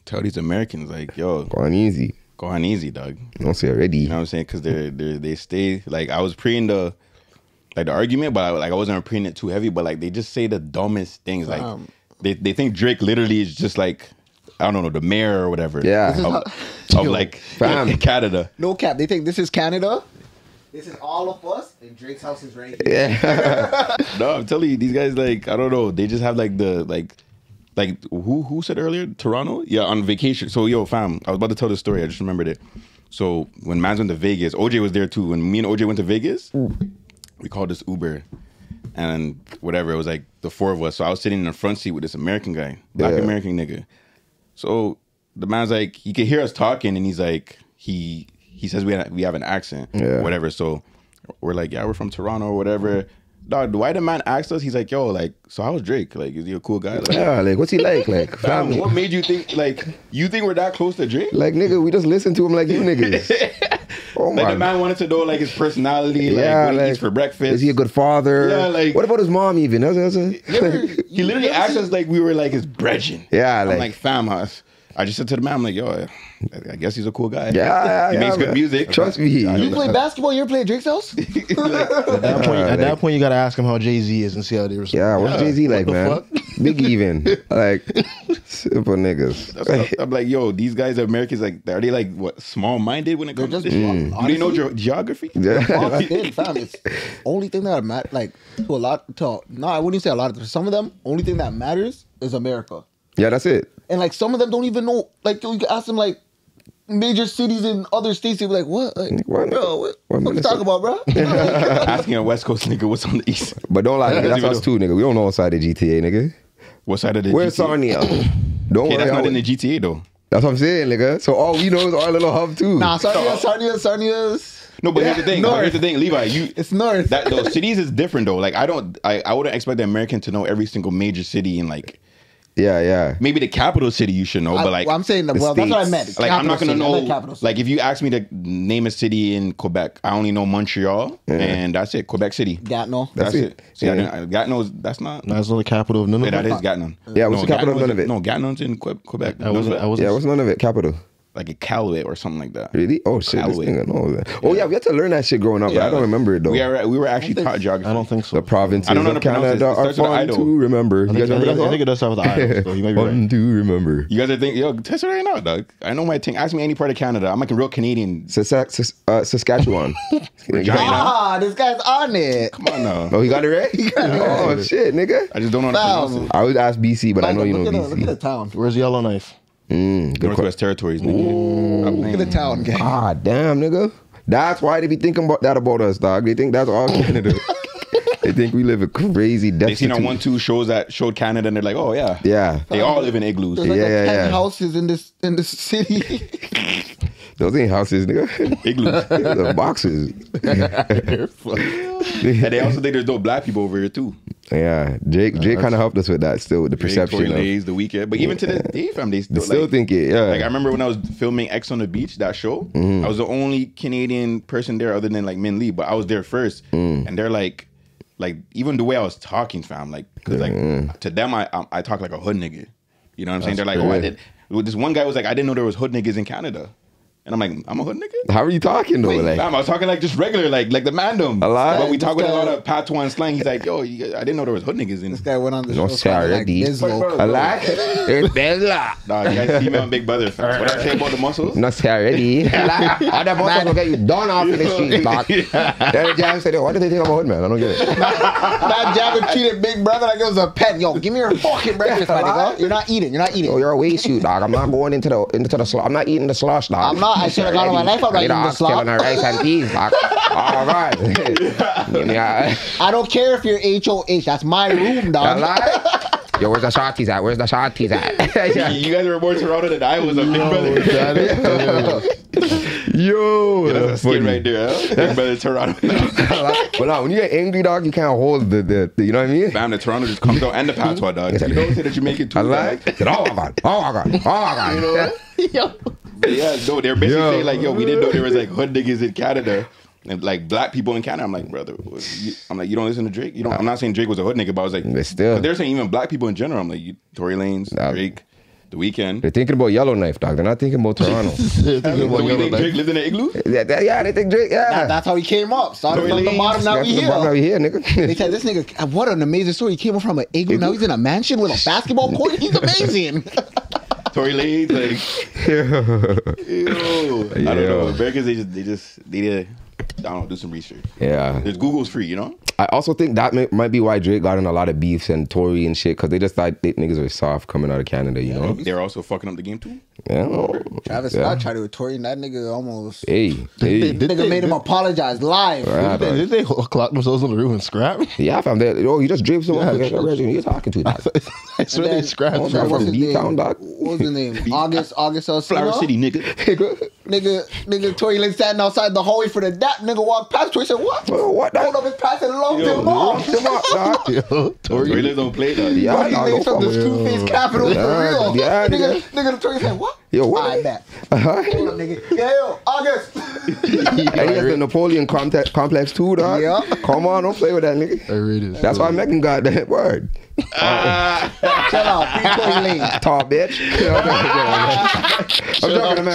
tell these Americans, like, yo. Go on easy, dog. Don't say already. You know what I'm saying? Because they stay, like, I was preying the, like, the argument, but I wasn't preying it too heavy, but, like, they just say the dumbest things. Like, they think Drake literally is just, like, I don't know, the mayor or whatever. Yeah. Of like, fam. Canada. No cap. They think this is Canada. This is all of us, and Drake's house is right here. Yeah. No, I'm telling you, these guys, like, I don't know. They just have, like, the, like who said earlier? Toronto? Yeah, on vacation. So, yo, fam, I was about to tell this story. I just remembered it. So, when Mans went to Vegas, OJ was there, too. When me and OJ went to Vegas, we called this Uber. And whatever, it was, like, the four of us. So, I was sitting in the front seat with this American guy. Black American nigga. So the man's like, he could hear us talking, and he's like, he says we have an accent, or whatever. So we're like, yeah, we're from Toronto or whatever. Dog, why the man asked us? He's like, yo, like, so how was Drake? Like, is he a cool guy? Like, yeah, like, what's he like? Like, family. What made you think, like, you think we're that close to Drake? Like, nigga, we just listen to him like you niggas. Oh my. Like, the man wanted to know, like, his personality, like, what he eats for breakfast. Is he a good father? Yeah, like. What about his mom, even? He literally asked us, like, we were, like, his brethren. Yeah, like. I'm like, fam, us. I just said to the man, I'm like, yo, I guess he's a cool guy. Yeah, he makes good music. Trust me. You play basketball, you ever play at Drake's house? Like, at that point, you got to ask him how Jay-Z is and see how they respond. Yeah, what's Jay-Z like, man? Big even. Like, simple niggas. I'm like, yo, these guys are Americans. Like, are they, like, what, small-minded when it comes to this? Do you know geography? Yeah. It's only thing that matters, like, to a lot, no, I wouldn't say a lot. Some of them, only thing that matters is America. Yeah, that's it. And, like, some of them don't even know. Like, you can ask them, like, major cities in other states. They be like, what? Like, bro, what you talking about, bro? Asking a West Coast nigga what's on the East. But don't lie, nigga. That's us too, nigga. We don't know what side of the GTA, nigga. What side of the GTA? Where's Sarnia? Don't worry. That's not in the GTA, though. That's what I'm saying, nigga. So all we know is our little hub, too. Nah, Sarnia's. No, but here's the thing. North. Here's the thing, Levi. It's north. Those cities is different, though. Like, I wouldn't expect the American to know every single major city in, like... Yeah, yeah. Maybe the capital city you should know, but like... I'm saying, well, that's what I meant. Like, I'm not going to know... Like, if you ask me to name a city in Quebec, I only know Montreal, and that's it. Quebec City. Gatineau. That's it. See, Gatineau, that's not... That's not the capital of none of it. That is Gatineau. Yeah, what's the capital of none of it? No, Gatineau's in Quebec. Yeah, what's none of it? Capital. Like a Iqaluit or something like that. Really? Oh, shit. This thing I know. Oh, yeah. We had to learn that shit growing up. Yeah, I don't remember it, though. We were actually taught geography. I don't think so. The provinces of Canada are fun to remember. You guys remember that? I think it does start with the I, so you might be right. Fun to remember. You guys are thinking, yo, test it right now, dog. I know my thing. Ask me any part of Canada. I'm like a real Canadian. Saskatchewan. Ah, this guy's on it. Come on, now. Oh, he got it right? Oh, shit, nigga. I just don't know how to pronounce it. I always ask BC, but I know you know BC. Look at the town. Where's Yellowknife? Northwest Territories, nigga. Look at the town, gang. Ah, damn, nigga. That's why they be thinking about that about us, dog. They think that's all Canada. They think we live a crazy destitute. They seen on 1-2 shows that showed Canada, and they're like, oh, yeah. Yeah. They all live in igloos. There's like 10 houses in this city. Those ain't houses, nigga. Igloos. They're boxes. And they also think there's no black people over here, too. Yeah. Jake kind of helped us with that still, with the perception. Tory Lanez, The Weeknd. But even to this day, fam, they still like, think it, yeah. Like, I remember when I was filming X on the Beach, that show, I was the only Canadian person there other than, like, Min Lee, but I was there first. And they're like, even the way I was talking, fam, like, because, like, to them, I talk like a hood nigga. You know what I'm saying? They're like, oh, I did. This one guy was like, I didn't know there was hood niggas in Canada. And I'm like, I'm a hood nigga? How are you talking, though? Wait, like, I was talking like just regular, like the mandom. A lot? But we talk with a lot of patois and slang. He's like, yo, I didn't know there was hood niggas in this. This guy went on the show. Sorry, like, a lot? It's Bella. Nah, you guys see me on Big Brother. What I say about the muscles? Not scary. Other muscles will get you done off in the street, dog. Then Jab said, why do they think I'm a hood man? I don't get it. Now Jab treated Big Brother like it was a pet. Yo, give me your fucking breakfast, my nigga. You're not eating. Oh, you're a waste you, dog. I'm not going into the slosh. I'm not eating the slosh, dog. I should have got on my life. I'm like, all right. I don't care if you're HOH. That's my room, dog. Yo, where's the shotties at? You guys were more Toronto than I was. A Big Brother. Yo, yeah, that's a skin right there. Huh? That's better Toronto. But when you get angry, dog, you can't hold the you know what I mean? Bam, the Toronto just comes out and the patois, dog. You don't say that you make it too bad. Like, oh my god, you know what? Yo. Yeah, no, they're basically saying like, yo, we didn't know there was like hood niggas in Canada. And like black people in Canada, I'm like, brother, I'm like, you don't listen to Drake. You don't. I'm not saying Drake was a hood nigga, but I was like, they're saying even black people in general. I'm like, Tory Lanez, Drake, The Weeknd. They're thinking about Yellowknife, dog. They're not thinking about Toronto. They're thinking about Yellowknife. Drake lived in an igloo. Yeah, they think Drake. Yeah, that's how he came up. Started from the bottom, now he here. Nigga. They said this nigga, what an amazing story. He came from an igloo. Now he's in a mansion with a basketball court. He's amazing. Tory Lanez, like, I don't know. Americans, they did. I don't know, do some research. Yeah. There's Google's free, you know? I also think that might be why Drake got in a lot of beefs and Tory and shit, because they just thought niggas were soft coming out of Canada, you know? They're also fucking up the game too? Yeah. Travis Scott tried to with Tory and that nigga almost... Hey, the nigga made him apologize live. Right, did they clock themselves on the roof and scrap? Yeah, fam. Oh, you just draped someone. You're talking to that. That's where they scrapped. What was the name? August El Flower City, nigga. Nigga, Tory Lanez standing outside the hallway for the dap. Nigga walked past Tory, said, what? What? Hold up his pass and locked him off. Tory Lanez don't play that. Yeah, nigga from the two-faced capital for real. Yeah, nigga, Tory said, what? Yo, what? Hold up, nigga. Yeah, yo, August. And he has the Napoleon complex too, dog. Yeah. Come on, don't play with that, nigga. I read it. That's why Megan got that word. Shut up. Tall bitch. I'm talking to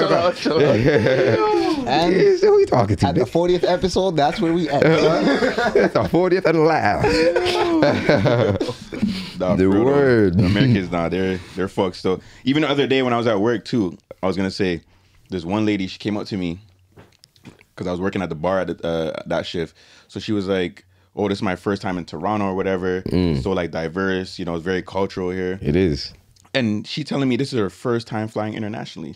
America. And who you talking to? At the 40th episode, that's where we at. It's the 40th and last. The word. Americans, nah, they're fucked. So even the other day when I was at work too, I was gonna say, there's one lady. She came up to me because I was working at the bar at that shift. So she was like, oh, this is my first time in Toronto or whatever. So like diverse, you know, it's very cultural here. It is. And she telling me this is her first time flying internationally.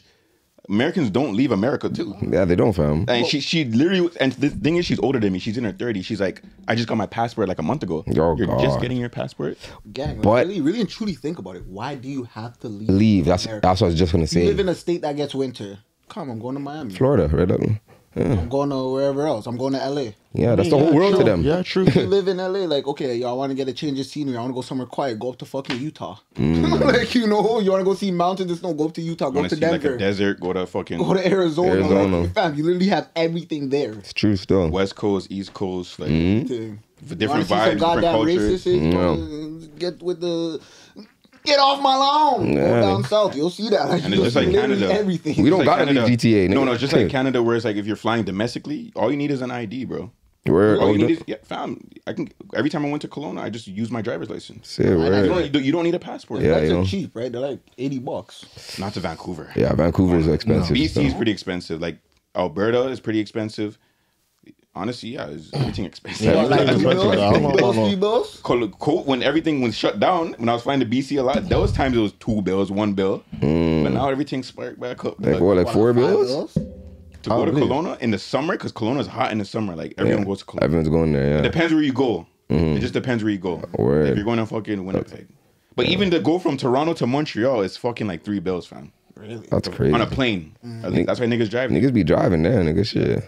Americans don't leave America too. Yeah, they don't, fam. And she literally, and the thing is, she's older than me. She's in her 30s. She's like, I just got my passport like a month ago. You're just getting your passport? Gang, but really and truly think about it. Why do you have to leave? That's what I was just gonna say. You live in a state that gets winter. Come on, I'm going to Miami. Florida, right up. Yeah. I'm going to wherever else. I'm going to LA. Yeah, that's the whole world to them. Yeah, true. If you live in LA, like, okay, y'all want to get a change of scenery. I want to go somewhere quiet. Go up to fucking Utah. Like, you know, you want to go see mountains and snow. Go up to Utah. Go up to Denver. Like a desert. Go to fucking... Go to Arizona. Like, fam, you literally have everything there. It's true still. West Coast, East Coast, like, for different vibes, different cultures. Get with the... Get off my lawn. Go down south. You'll see that. Like, and it's just like Canada. Everything. We don't got to leave GTA. Nigga. No, it's just like Canada where it's like if you're flying domestically, all you need is an ID, bro. Where all you need is, fam, I can, every time I went to Kelowna, I just used my driver's license. See, you don't need a passport. Yeah, that's cheap, right? They're like $80. Not to Vancouver. Yeah, Vancouver is expensive. No. BC is pretty expensive. Like Alberta is pretty expensive. Honestly, yeah, it's everything expensive. Yeah, like $2. When everything was shut down, when I was flying to BC a lot, those times it was $2, $1. But now everything's sparked back up. Like what, like $4? To go to Kelowna in the summer, because Kelowna is hot in the summer. Like everyone goes to Kelowna. Everyone's going there, yeah. It depends where you go. It just depends where you go. Like, if you're going to fucking Winnipeg. But even to go from Toronto to Montreal, it's fucking like $3, fam. Really? That's crazy. On a plane. I think that's why niggas drive. Niggas be driving there, nigga, shit.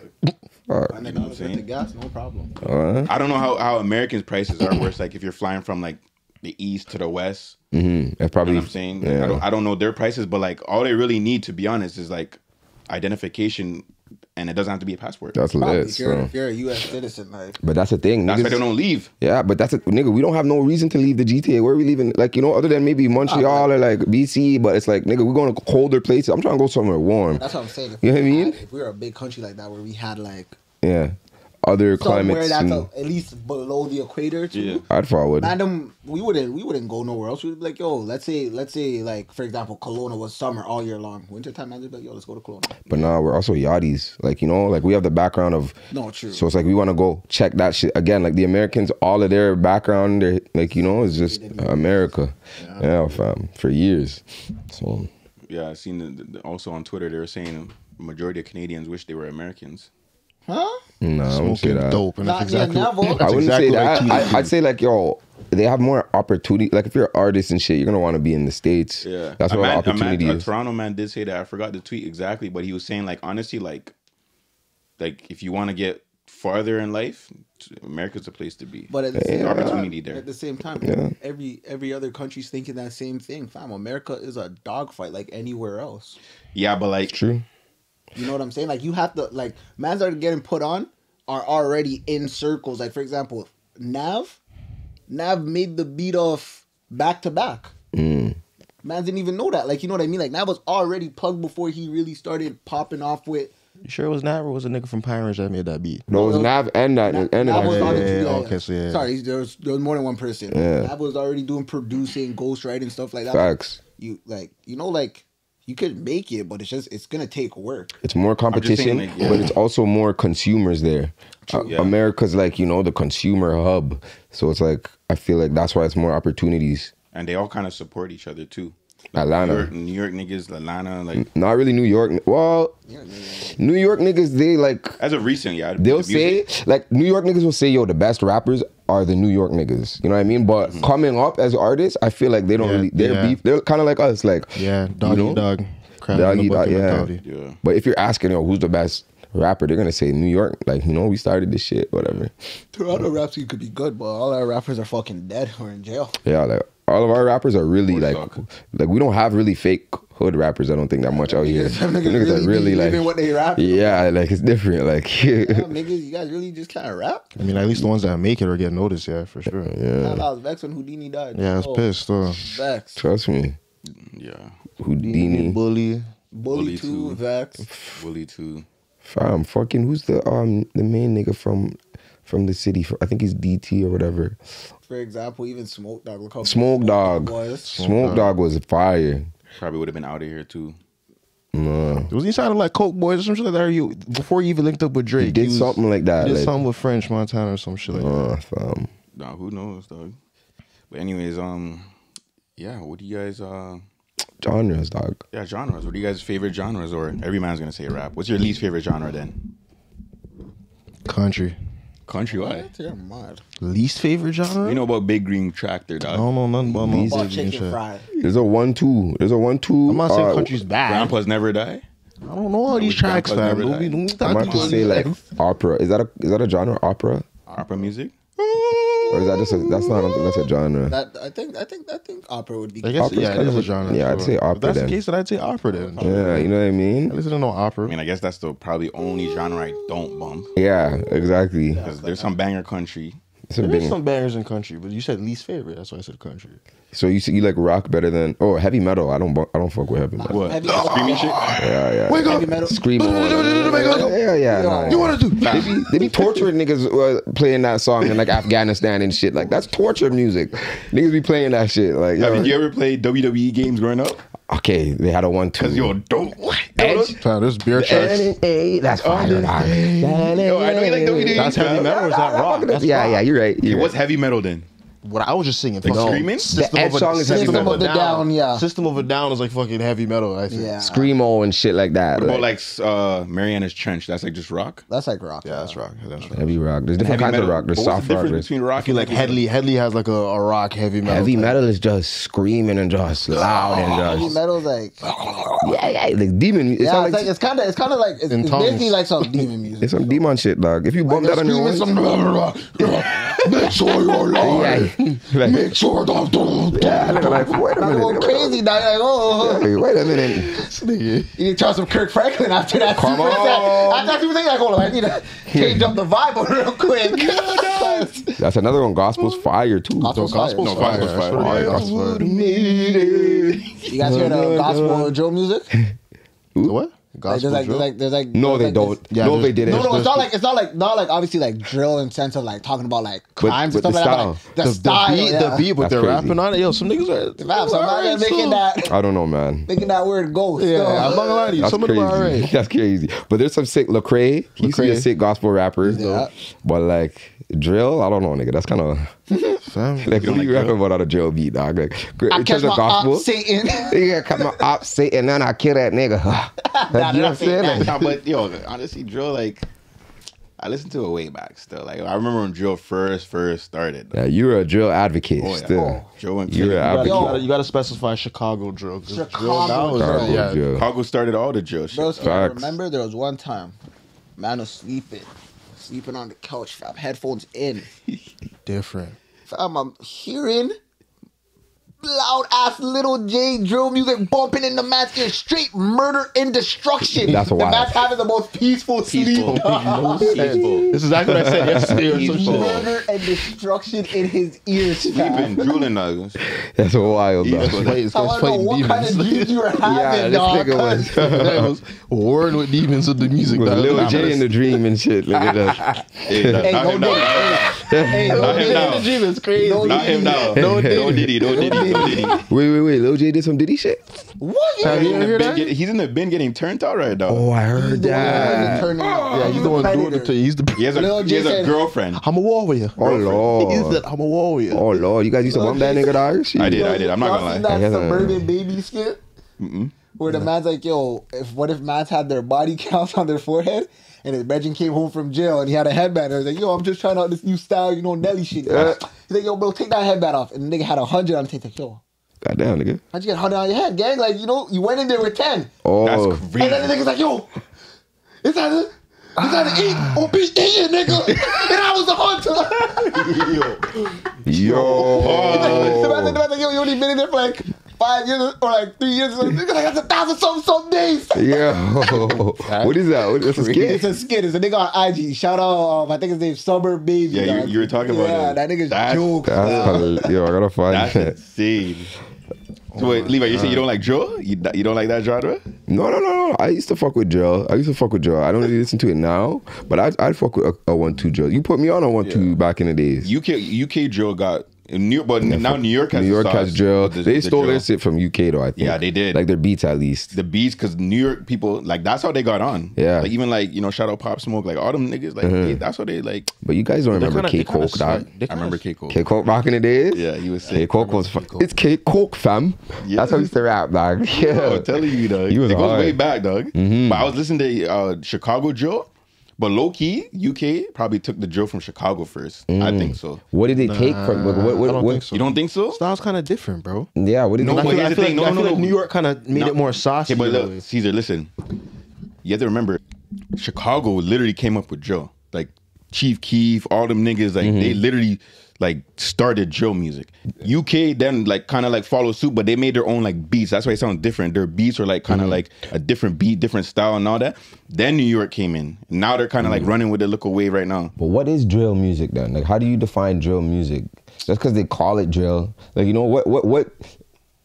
You know what I'm the gas, no problem. I don't know how Americans' prices are worse. Like if you're flying from like the east to the west, that's probably, you know what I'm saying. Like, I don't know their prices, but like all they really need, to be honest, is like identification, and it doesn't have to be a passport. That's lit. If you're a U.S. citizen, like. But that's the thing. That's why they don't leave. Yeah, but that's nigga. We don't have no reason to leave the GTA. Where are we leaving? Like, you know, other than maybe Montreal or like BC. But it's like, nigga, we're going to colder places. I'm trying to go somewhere warm. That's what I'm saying. You know what I mean? If we were a big country like that, where we had like other climates, that's at least below the equator too. Yeah. I'd forward. We wouldn't go nowhere else. We'd be like, yo, let's say like for example, Kelowna was summer all year long. Wintertime, I'd be like, yo, let's go to Kelowna. But nah, we're also yachties. Like, you know, like we have the background of true. So it's like we want to go check that shit again. Like the Americans, all of their background, like, you know, is just America. Yeah, fam, for years. So yeah, I seen also on Twitter they were saying the majority of Canadians wish they were Americans. Huh? No, I wouldn't say that. Dope, and that's exactly, I wouldn't say that. I'd say like, yo, they have more opportunity. Like if you're an artist and shit, you're gonna want to be in the States. Yeah, that's what opportunity is. A Toronto man did say that. I forgot the tweet exactly, but he was saying like, honestly, like like if you want to get farther in life, America's a place to be. But at the same opportunity there. At the same time, every other country's thinking that same thing. Fam, America is a dogfight like anywhere else. Yeah, but like, it's true. You know what I'm saying? Like you have to, like, mans that are getting put on are already in circles. Like for example, Nav made the beat of Back to Back. Mm. Man didn't even know that. Like, you know what I mean? Like, Nav was already plugged before he really started popping off with. You sure it was Nav or was a nigga from Pirates that made that beat? No, it was Nav and that. Nav was on it. Sorry, there was more than one person. Yeah. Nav was already doing producing, ghostwriting, stuff like that. Facts. You could make it, but it's gonna take work. It's more competition, but it's also more consumers there. True, yeah. America's like, you know, the consumer hub. So it's like, I feel like that's why it's more opportunities. And they all kind of support each other too. Like Atlanta, New York niggas, Atlanta, like not really New York. Well, yeah, New York niggas, they like as of recent, yeah. They'll say like New York niggas will say, yo, the best rappers are the New York niggas. You know what I mean? But coming up as artists, I feel like they don't really. Beef. They're kind of like us, like dog eat dog. Yeah. But if you're asking, yo, who's the best rapper, they're gonna say New York. Like, you know, we started this shit, whatever. Toronto rap scene could be good, but all our rappers are fucking dead or in jail. Yeah, like. All of our rappers are really like we don't have really fake hood rappers. I don't think that much out here. Niggas are really like what they rap. Yeah, like it's different. Like yeah, niggas, you guys really just kind of rap. I mean, at least the ones that make it or get noticed, yeah, for sure. Yeah, I was vexed when Houdini died. Yeah, I was pissed though. Vexed. Trust me. Yeah, Houdini, bully too, vexed, bully too. Fam, fucking who's the main nigga from the city? I think he's DT or whatever. For example, even Smoke Dog. Look how Smoke Dog was fire. Probably would have been out of here too. No. Was he sounding like Coke Boys or some shit like that? You before he even linked up with Drake, he did something like that. He did something with French Montana or some shit like that. Nah, who knows, dog? But anyways, yeah. What do you guys genres, dog? Yeah, genres. What are you guys' favorite genres? Or every man's gonna say rap. What's your least favorite genre then? Country. Countrywide. You're mad. Least favorite genre? You know about Big Green Tractor, dog? I don't know nothing about my. There's a 1-2. There's a 1-2. I'm not saying country's bad. Grandpa's Never Die. I don't know all these tracks, fam. I'm about to say like opera. Is that a genre? Opera? Opera music? Or is that just that's a genre? That I think opera would be. I guess, yeah, that's a genre. Yeah, I'd say opera. If that's the case, then I'd say opera then. Yeah, you know what I mean. I listen to no opera. I mean, I guess that's the probably only genre I don't bump. Yeah, exactly. Because there's some banger country. There's some bangers in country, but you said least favorite. That's why I said country. So you like rock better than heavy metal. I don't fuck with heavy metal. What? Screaming shit. Yeah. Wake up. Screaming. Yeah. You want to do? They be torturing niggas playing that song in like Afghanistan and shit. Like that's torture music. Niggas be playing that shit. Like, have you ever played WWE games growing up? Okay, they had a 1-2. Cause yo, don't Edge. There's beer tracks. That's fire. Yo, I know you like WWE. That's heavy metal. Or is that rock? Yeah, you're right. Yeah, what's heavy metal then? What I was just singing, like screaming. System of a Down, yeah. System of a Down is like fucking heavy metal. I think. Yeah. Screamo and shit like that. What about like Mariana's Trench? That's like just rock. That's like rock. Yeah, that's rock. That's heavy rock. There's different kinds of rock. There's soft rock. Between rock, I feel like Headley has like a rock heavy metal. Heavy metal is just screaming and just loud and just. Heavy metal's like yeah, like demon. Yeah, it's like it's kind of like it's basically like some demon music. It's some demon shit, dog. If you bump that on your own, make sure you're loud. Like, make sure don't do that. Wait a minute. You need to try some Kirk Franklin after that. Come on. After people think like, oh, I need to change up the vibe real quick. That's another one. Gospel's fire too. Gospel's fire. You guys hear the gospel drill music? What? Gospel like, there's like no, they like don't. Yeah, no, they didn't. No, it's not like obviously like drill in sense of like talking about like crimes and stuff like that. Like the beat, but they're rapping on it. Yo, some niggas are making that. I don't know, man. Making that word ghost. Yeah, I'm not gonna lie to you. Some of them are alright. That's crazy. But there's some sick Lecrae. He's a sick gospel rapper. Yeah. But like drill, I don't know, nigga. That's kind of like what are you rapping about out of drill beat, dog? Like I catch my op Satan. Yeah, catch my op Satan, and I kill that nigga. You know what I'm saying? Nah, but yo, honestly, drill, like, I listened to it way back still. Like, I remember when drill first started. Like, yeah, you were a drill advocate still. Oh, drill and you're an advocate. You got to specify Chicago drill. Chicago drill. Chicago started all the drill shit. Bro, so I remember there was one time Man was sleeping on the couch, fam. Headphones in. Different. Fam, I'm hearing loud ass little J drill music bumping in the match. Straight murder and destruction. That's wild. The match having the most peaceful sleep. No sleep. This is exactly what I said yesterday. Or some murder and destruction in his ears. Sleeping, drooling nuggets. That's wild. I want to know what demons. Kind of dreams you were having, yeah, dog. This nigga was warring with demons with the music. With Lil J in the dream and shit. Look at that. Hey, no Diddy in the dream is crazy. Not him now. No Diddy. Wait, Lil J did some Diddy shit? What? He's in the bin getting turned out right now. Oh, I heard that. Yeah, he's the one doing it to you. He has a girlfriend. I'm a warrior. Oh, Lord. He said, I'm a warrior. Oh, Lord. You guys used to bump that nigga dogs? I did. I'm not going to lie. That Suburban Baby skit? Mm-mm. Where the man's like, yo, what if mans had their body counts on their forehead? And his legend came home from jail and he had a headband. And he was like, yo, I'm just trying out this new style, you know, Nelly shit. He's like, yo, bro, take that headband off. And the nigga had 100 on the tape. Like, yo. Goddamn, nigga. How'd you get 100 on your head, gang? Like, you know, you went in there with 10. Oh. That's crazy. And then the nigga's like, yo, it's either 8 or be 8, nigga. And I was the hunter. He's like, yo, you only been in there for like 5 years or like 3 years or something. Like, that's 1,000-something days. Yeah. What is that? It's a skit. It's a skit. It's a nigga on IG. Shout out, I think his name's Summer Baby. Yeah, you were talking about that. Yeah, that nigga's joke. Yo, I gotta find that. That's insane. So wait, Levi, you say you don't like drill? You don't like that genre? No. I used to fuck with drill. I don't really listen to it now, but I'd fuck with a 1-2 drill. You put me on a 1-2 back in the days. UK drill got... New York has drill. They stole their shit from UK though, I think. Yeah, they did. Like their beats at least. The beats, because New York people, like that's how they got on. Yeah. Like even like, you know, shout out Pop Smoke, like all them niggas, like hey, that's how they like. But you guys don't remember K-Coke, dog. I remember K-Coke. K-Coke back in the days? Yeah, he was sick. K-Coke was fun. It's K-Coke, fam. Yeah. That's how he used to rap, dog. Yeah. No, I'm telling you, dog. It goes way back, dog. Mm-hmm. But I was listening to Chicago drill. But low-key, UK probably took the drill from Chicago first. I think so. What did they take from? I don't think so. You don't think so? Style's kind of different, bro. Yeah, what did they take? I feel like New York kind of made it more saucy. Okay, but look, Caesar, listen. You have to remember, Chicago literally came up with drill. Like, Chief Keef, all them niggas, like, they literally... like started drill music. UK then like kind of like followed suit, but they made their own like beats. That's why it sounds different. Their beats were like kind of like a different beat, different style and all that. Then New York came in. Now they're kind of like running with the local wave right now. But what is drill music then? Like, how do you define drill music? That's because they call it drill. Like, you know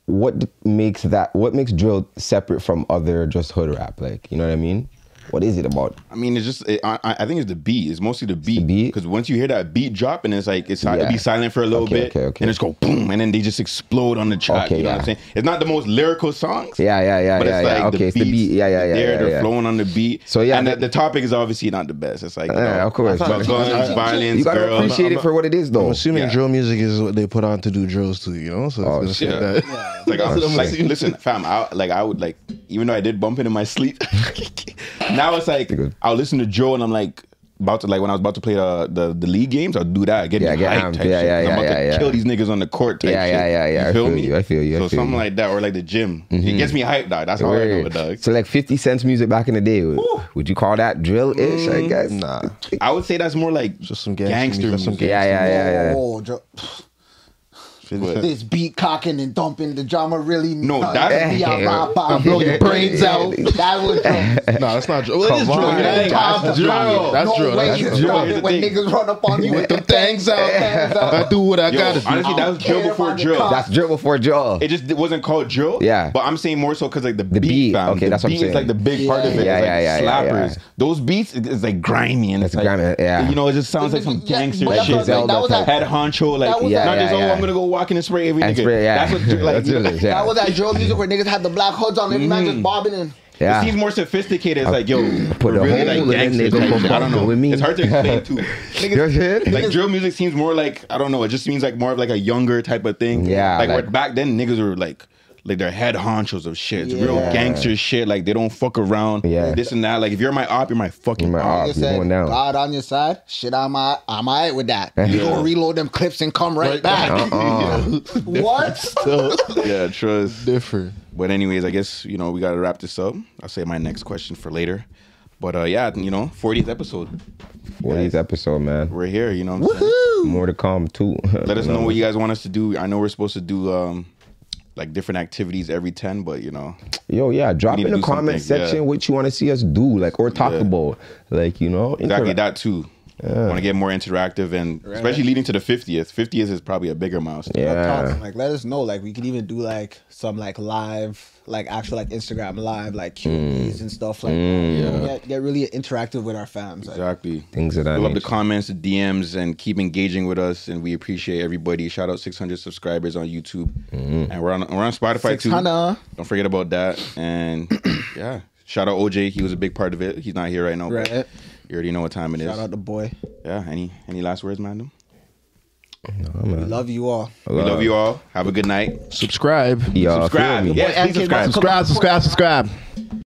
what makes that? What makes drill separate from other just hood rap? Like, you know what I mean? What is it about? I mean, it's just, I think it's the beat. It's mostly the beat. Because once you hear that beat drop, and it's like, it'll be silent for a little bit. And it's go boom, and then they just explode on the track. Okay, you know what I'm saying? It's not the most lyrical songs. But it's the beat. They're flowing on the beat. So yeah. And the topic is obviously not the best. It's like, of course. Violence, you gotta appreciate it for what it is, though. I'm assuming drill music is what they put on to do drills to, you know? So it's like that. Like, listen, fam, I would like, even though I did bump it in my sleep, now it's like I'll listen to Joe and I'm like about to like when I was about to play the league games, I'll do that. I get hyped, type shit. I'm about to kill these niggas on the court type shit. You feel me? I feel you. So something like that, or like the gym. It gets me hyped, dog. That's how I know it, dog. So like 50 Cent's music back in the day, would you call that drill-ish, I guess? Nah. I would say that's more like just some gangster music. This beat cocking and thumping, the drama really means I'll blow your brains out. That was drill. No, that's not drill. Well, that's drill. That's drill. When niggas run up on you with them things out. I do what I gotta do. Honestly, that was drill before drill. That's drill before drill. It just wasn't called drill. Yeah. But I'm saying more so because like the beat. Okay, that's what I'm saying. It's like the big part of it. Slappers. Those beats is like grimy and it's like, you know, it just sounds like some gangster shit. That was that head honcho. Like, not just, oh, I'm gonna go walking and spray every nigga. That's what, like, that was that drill music where niggas had the black hoods on, every man just bobbing in. Yeah. It seems more sophisticated. It's like, yo, put really like gangsters. Like, I don't know. It's hard to explain too. Niggas, like drill music seems more like, I don't know. It just seems like more of like a younger type of thing. Yeah. Like where back then niggas were like their head honchos of shit. It's real gangster shit. Like they don't fuck around. Yeah. This and that. Like if you're my op, you're my fucking op. Like said, God on your side. Shit, I'm all right with that. You don't reload them clips and come right back. What? Yeah, trust. Different. But anyways, I guess, you know, we got to wrap this up. I'll save my next question for later. But yeah, you know, 40th episode. 40th episode, man. We're here, you know what I'm saying? More to come, too. Let us know what you guys want us to do. I know we're supposed to do like different activities every 10, but you know. Yo, yeah, drop in the comment section what you want to see us do, like, or talk about. Like, you know. Exactly, that too. Yeah. Want to get more interactive, and especially leading to the 50th. 50th is probably a bigger milestone. Yeah. Like, let us know. Like, we could even do like some like live, like actual like Instagram live, like Q&As and stuff. Like, you know, get really interactive with our fans. Exactly. Like, things that I love the comments, the DMs, and keep engaging with us. And we appreciate everybody. Shout out 600 subscribers on YouTube, and we're on Spotify too. Don't forget about that. And yeah, shout out OJ. He was a big part of it. He's not here right now. Right. But you already know what time it is. Shout out the boy. Yeah, any last words, man? No, man. We love you all. We love you all. Have a good night. Subscribe. Yo, subscribe. Yeah, subscribe. Subscribe.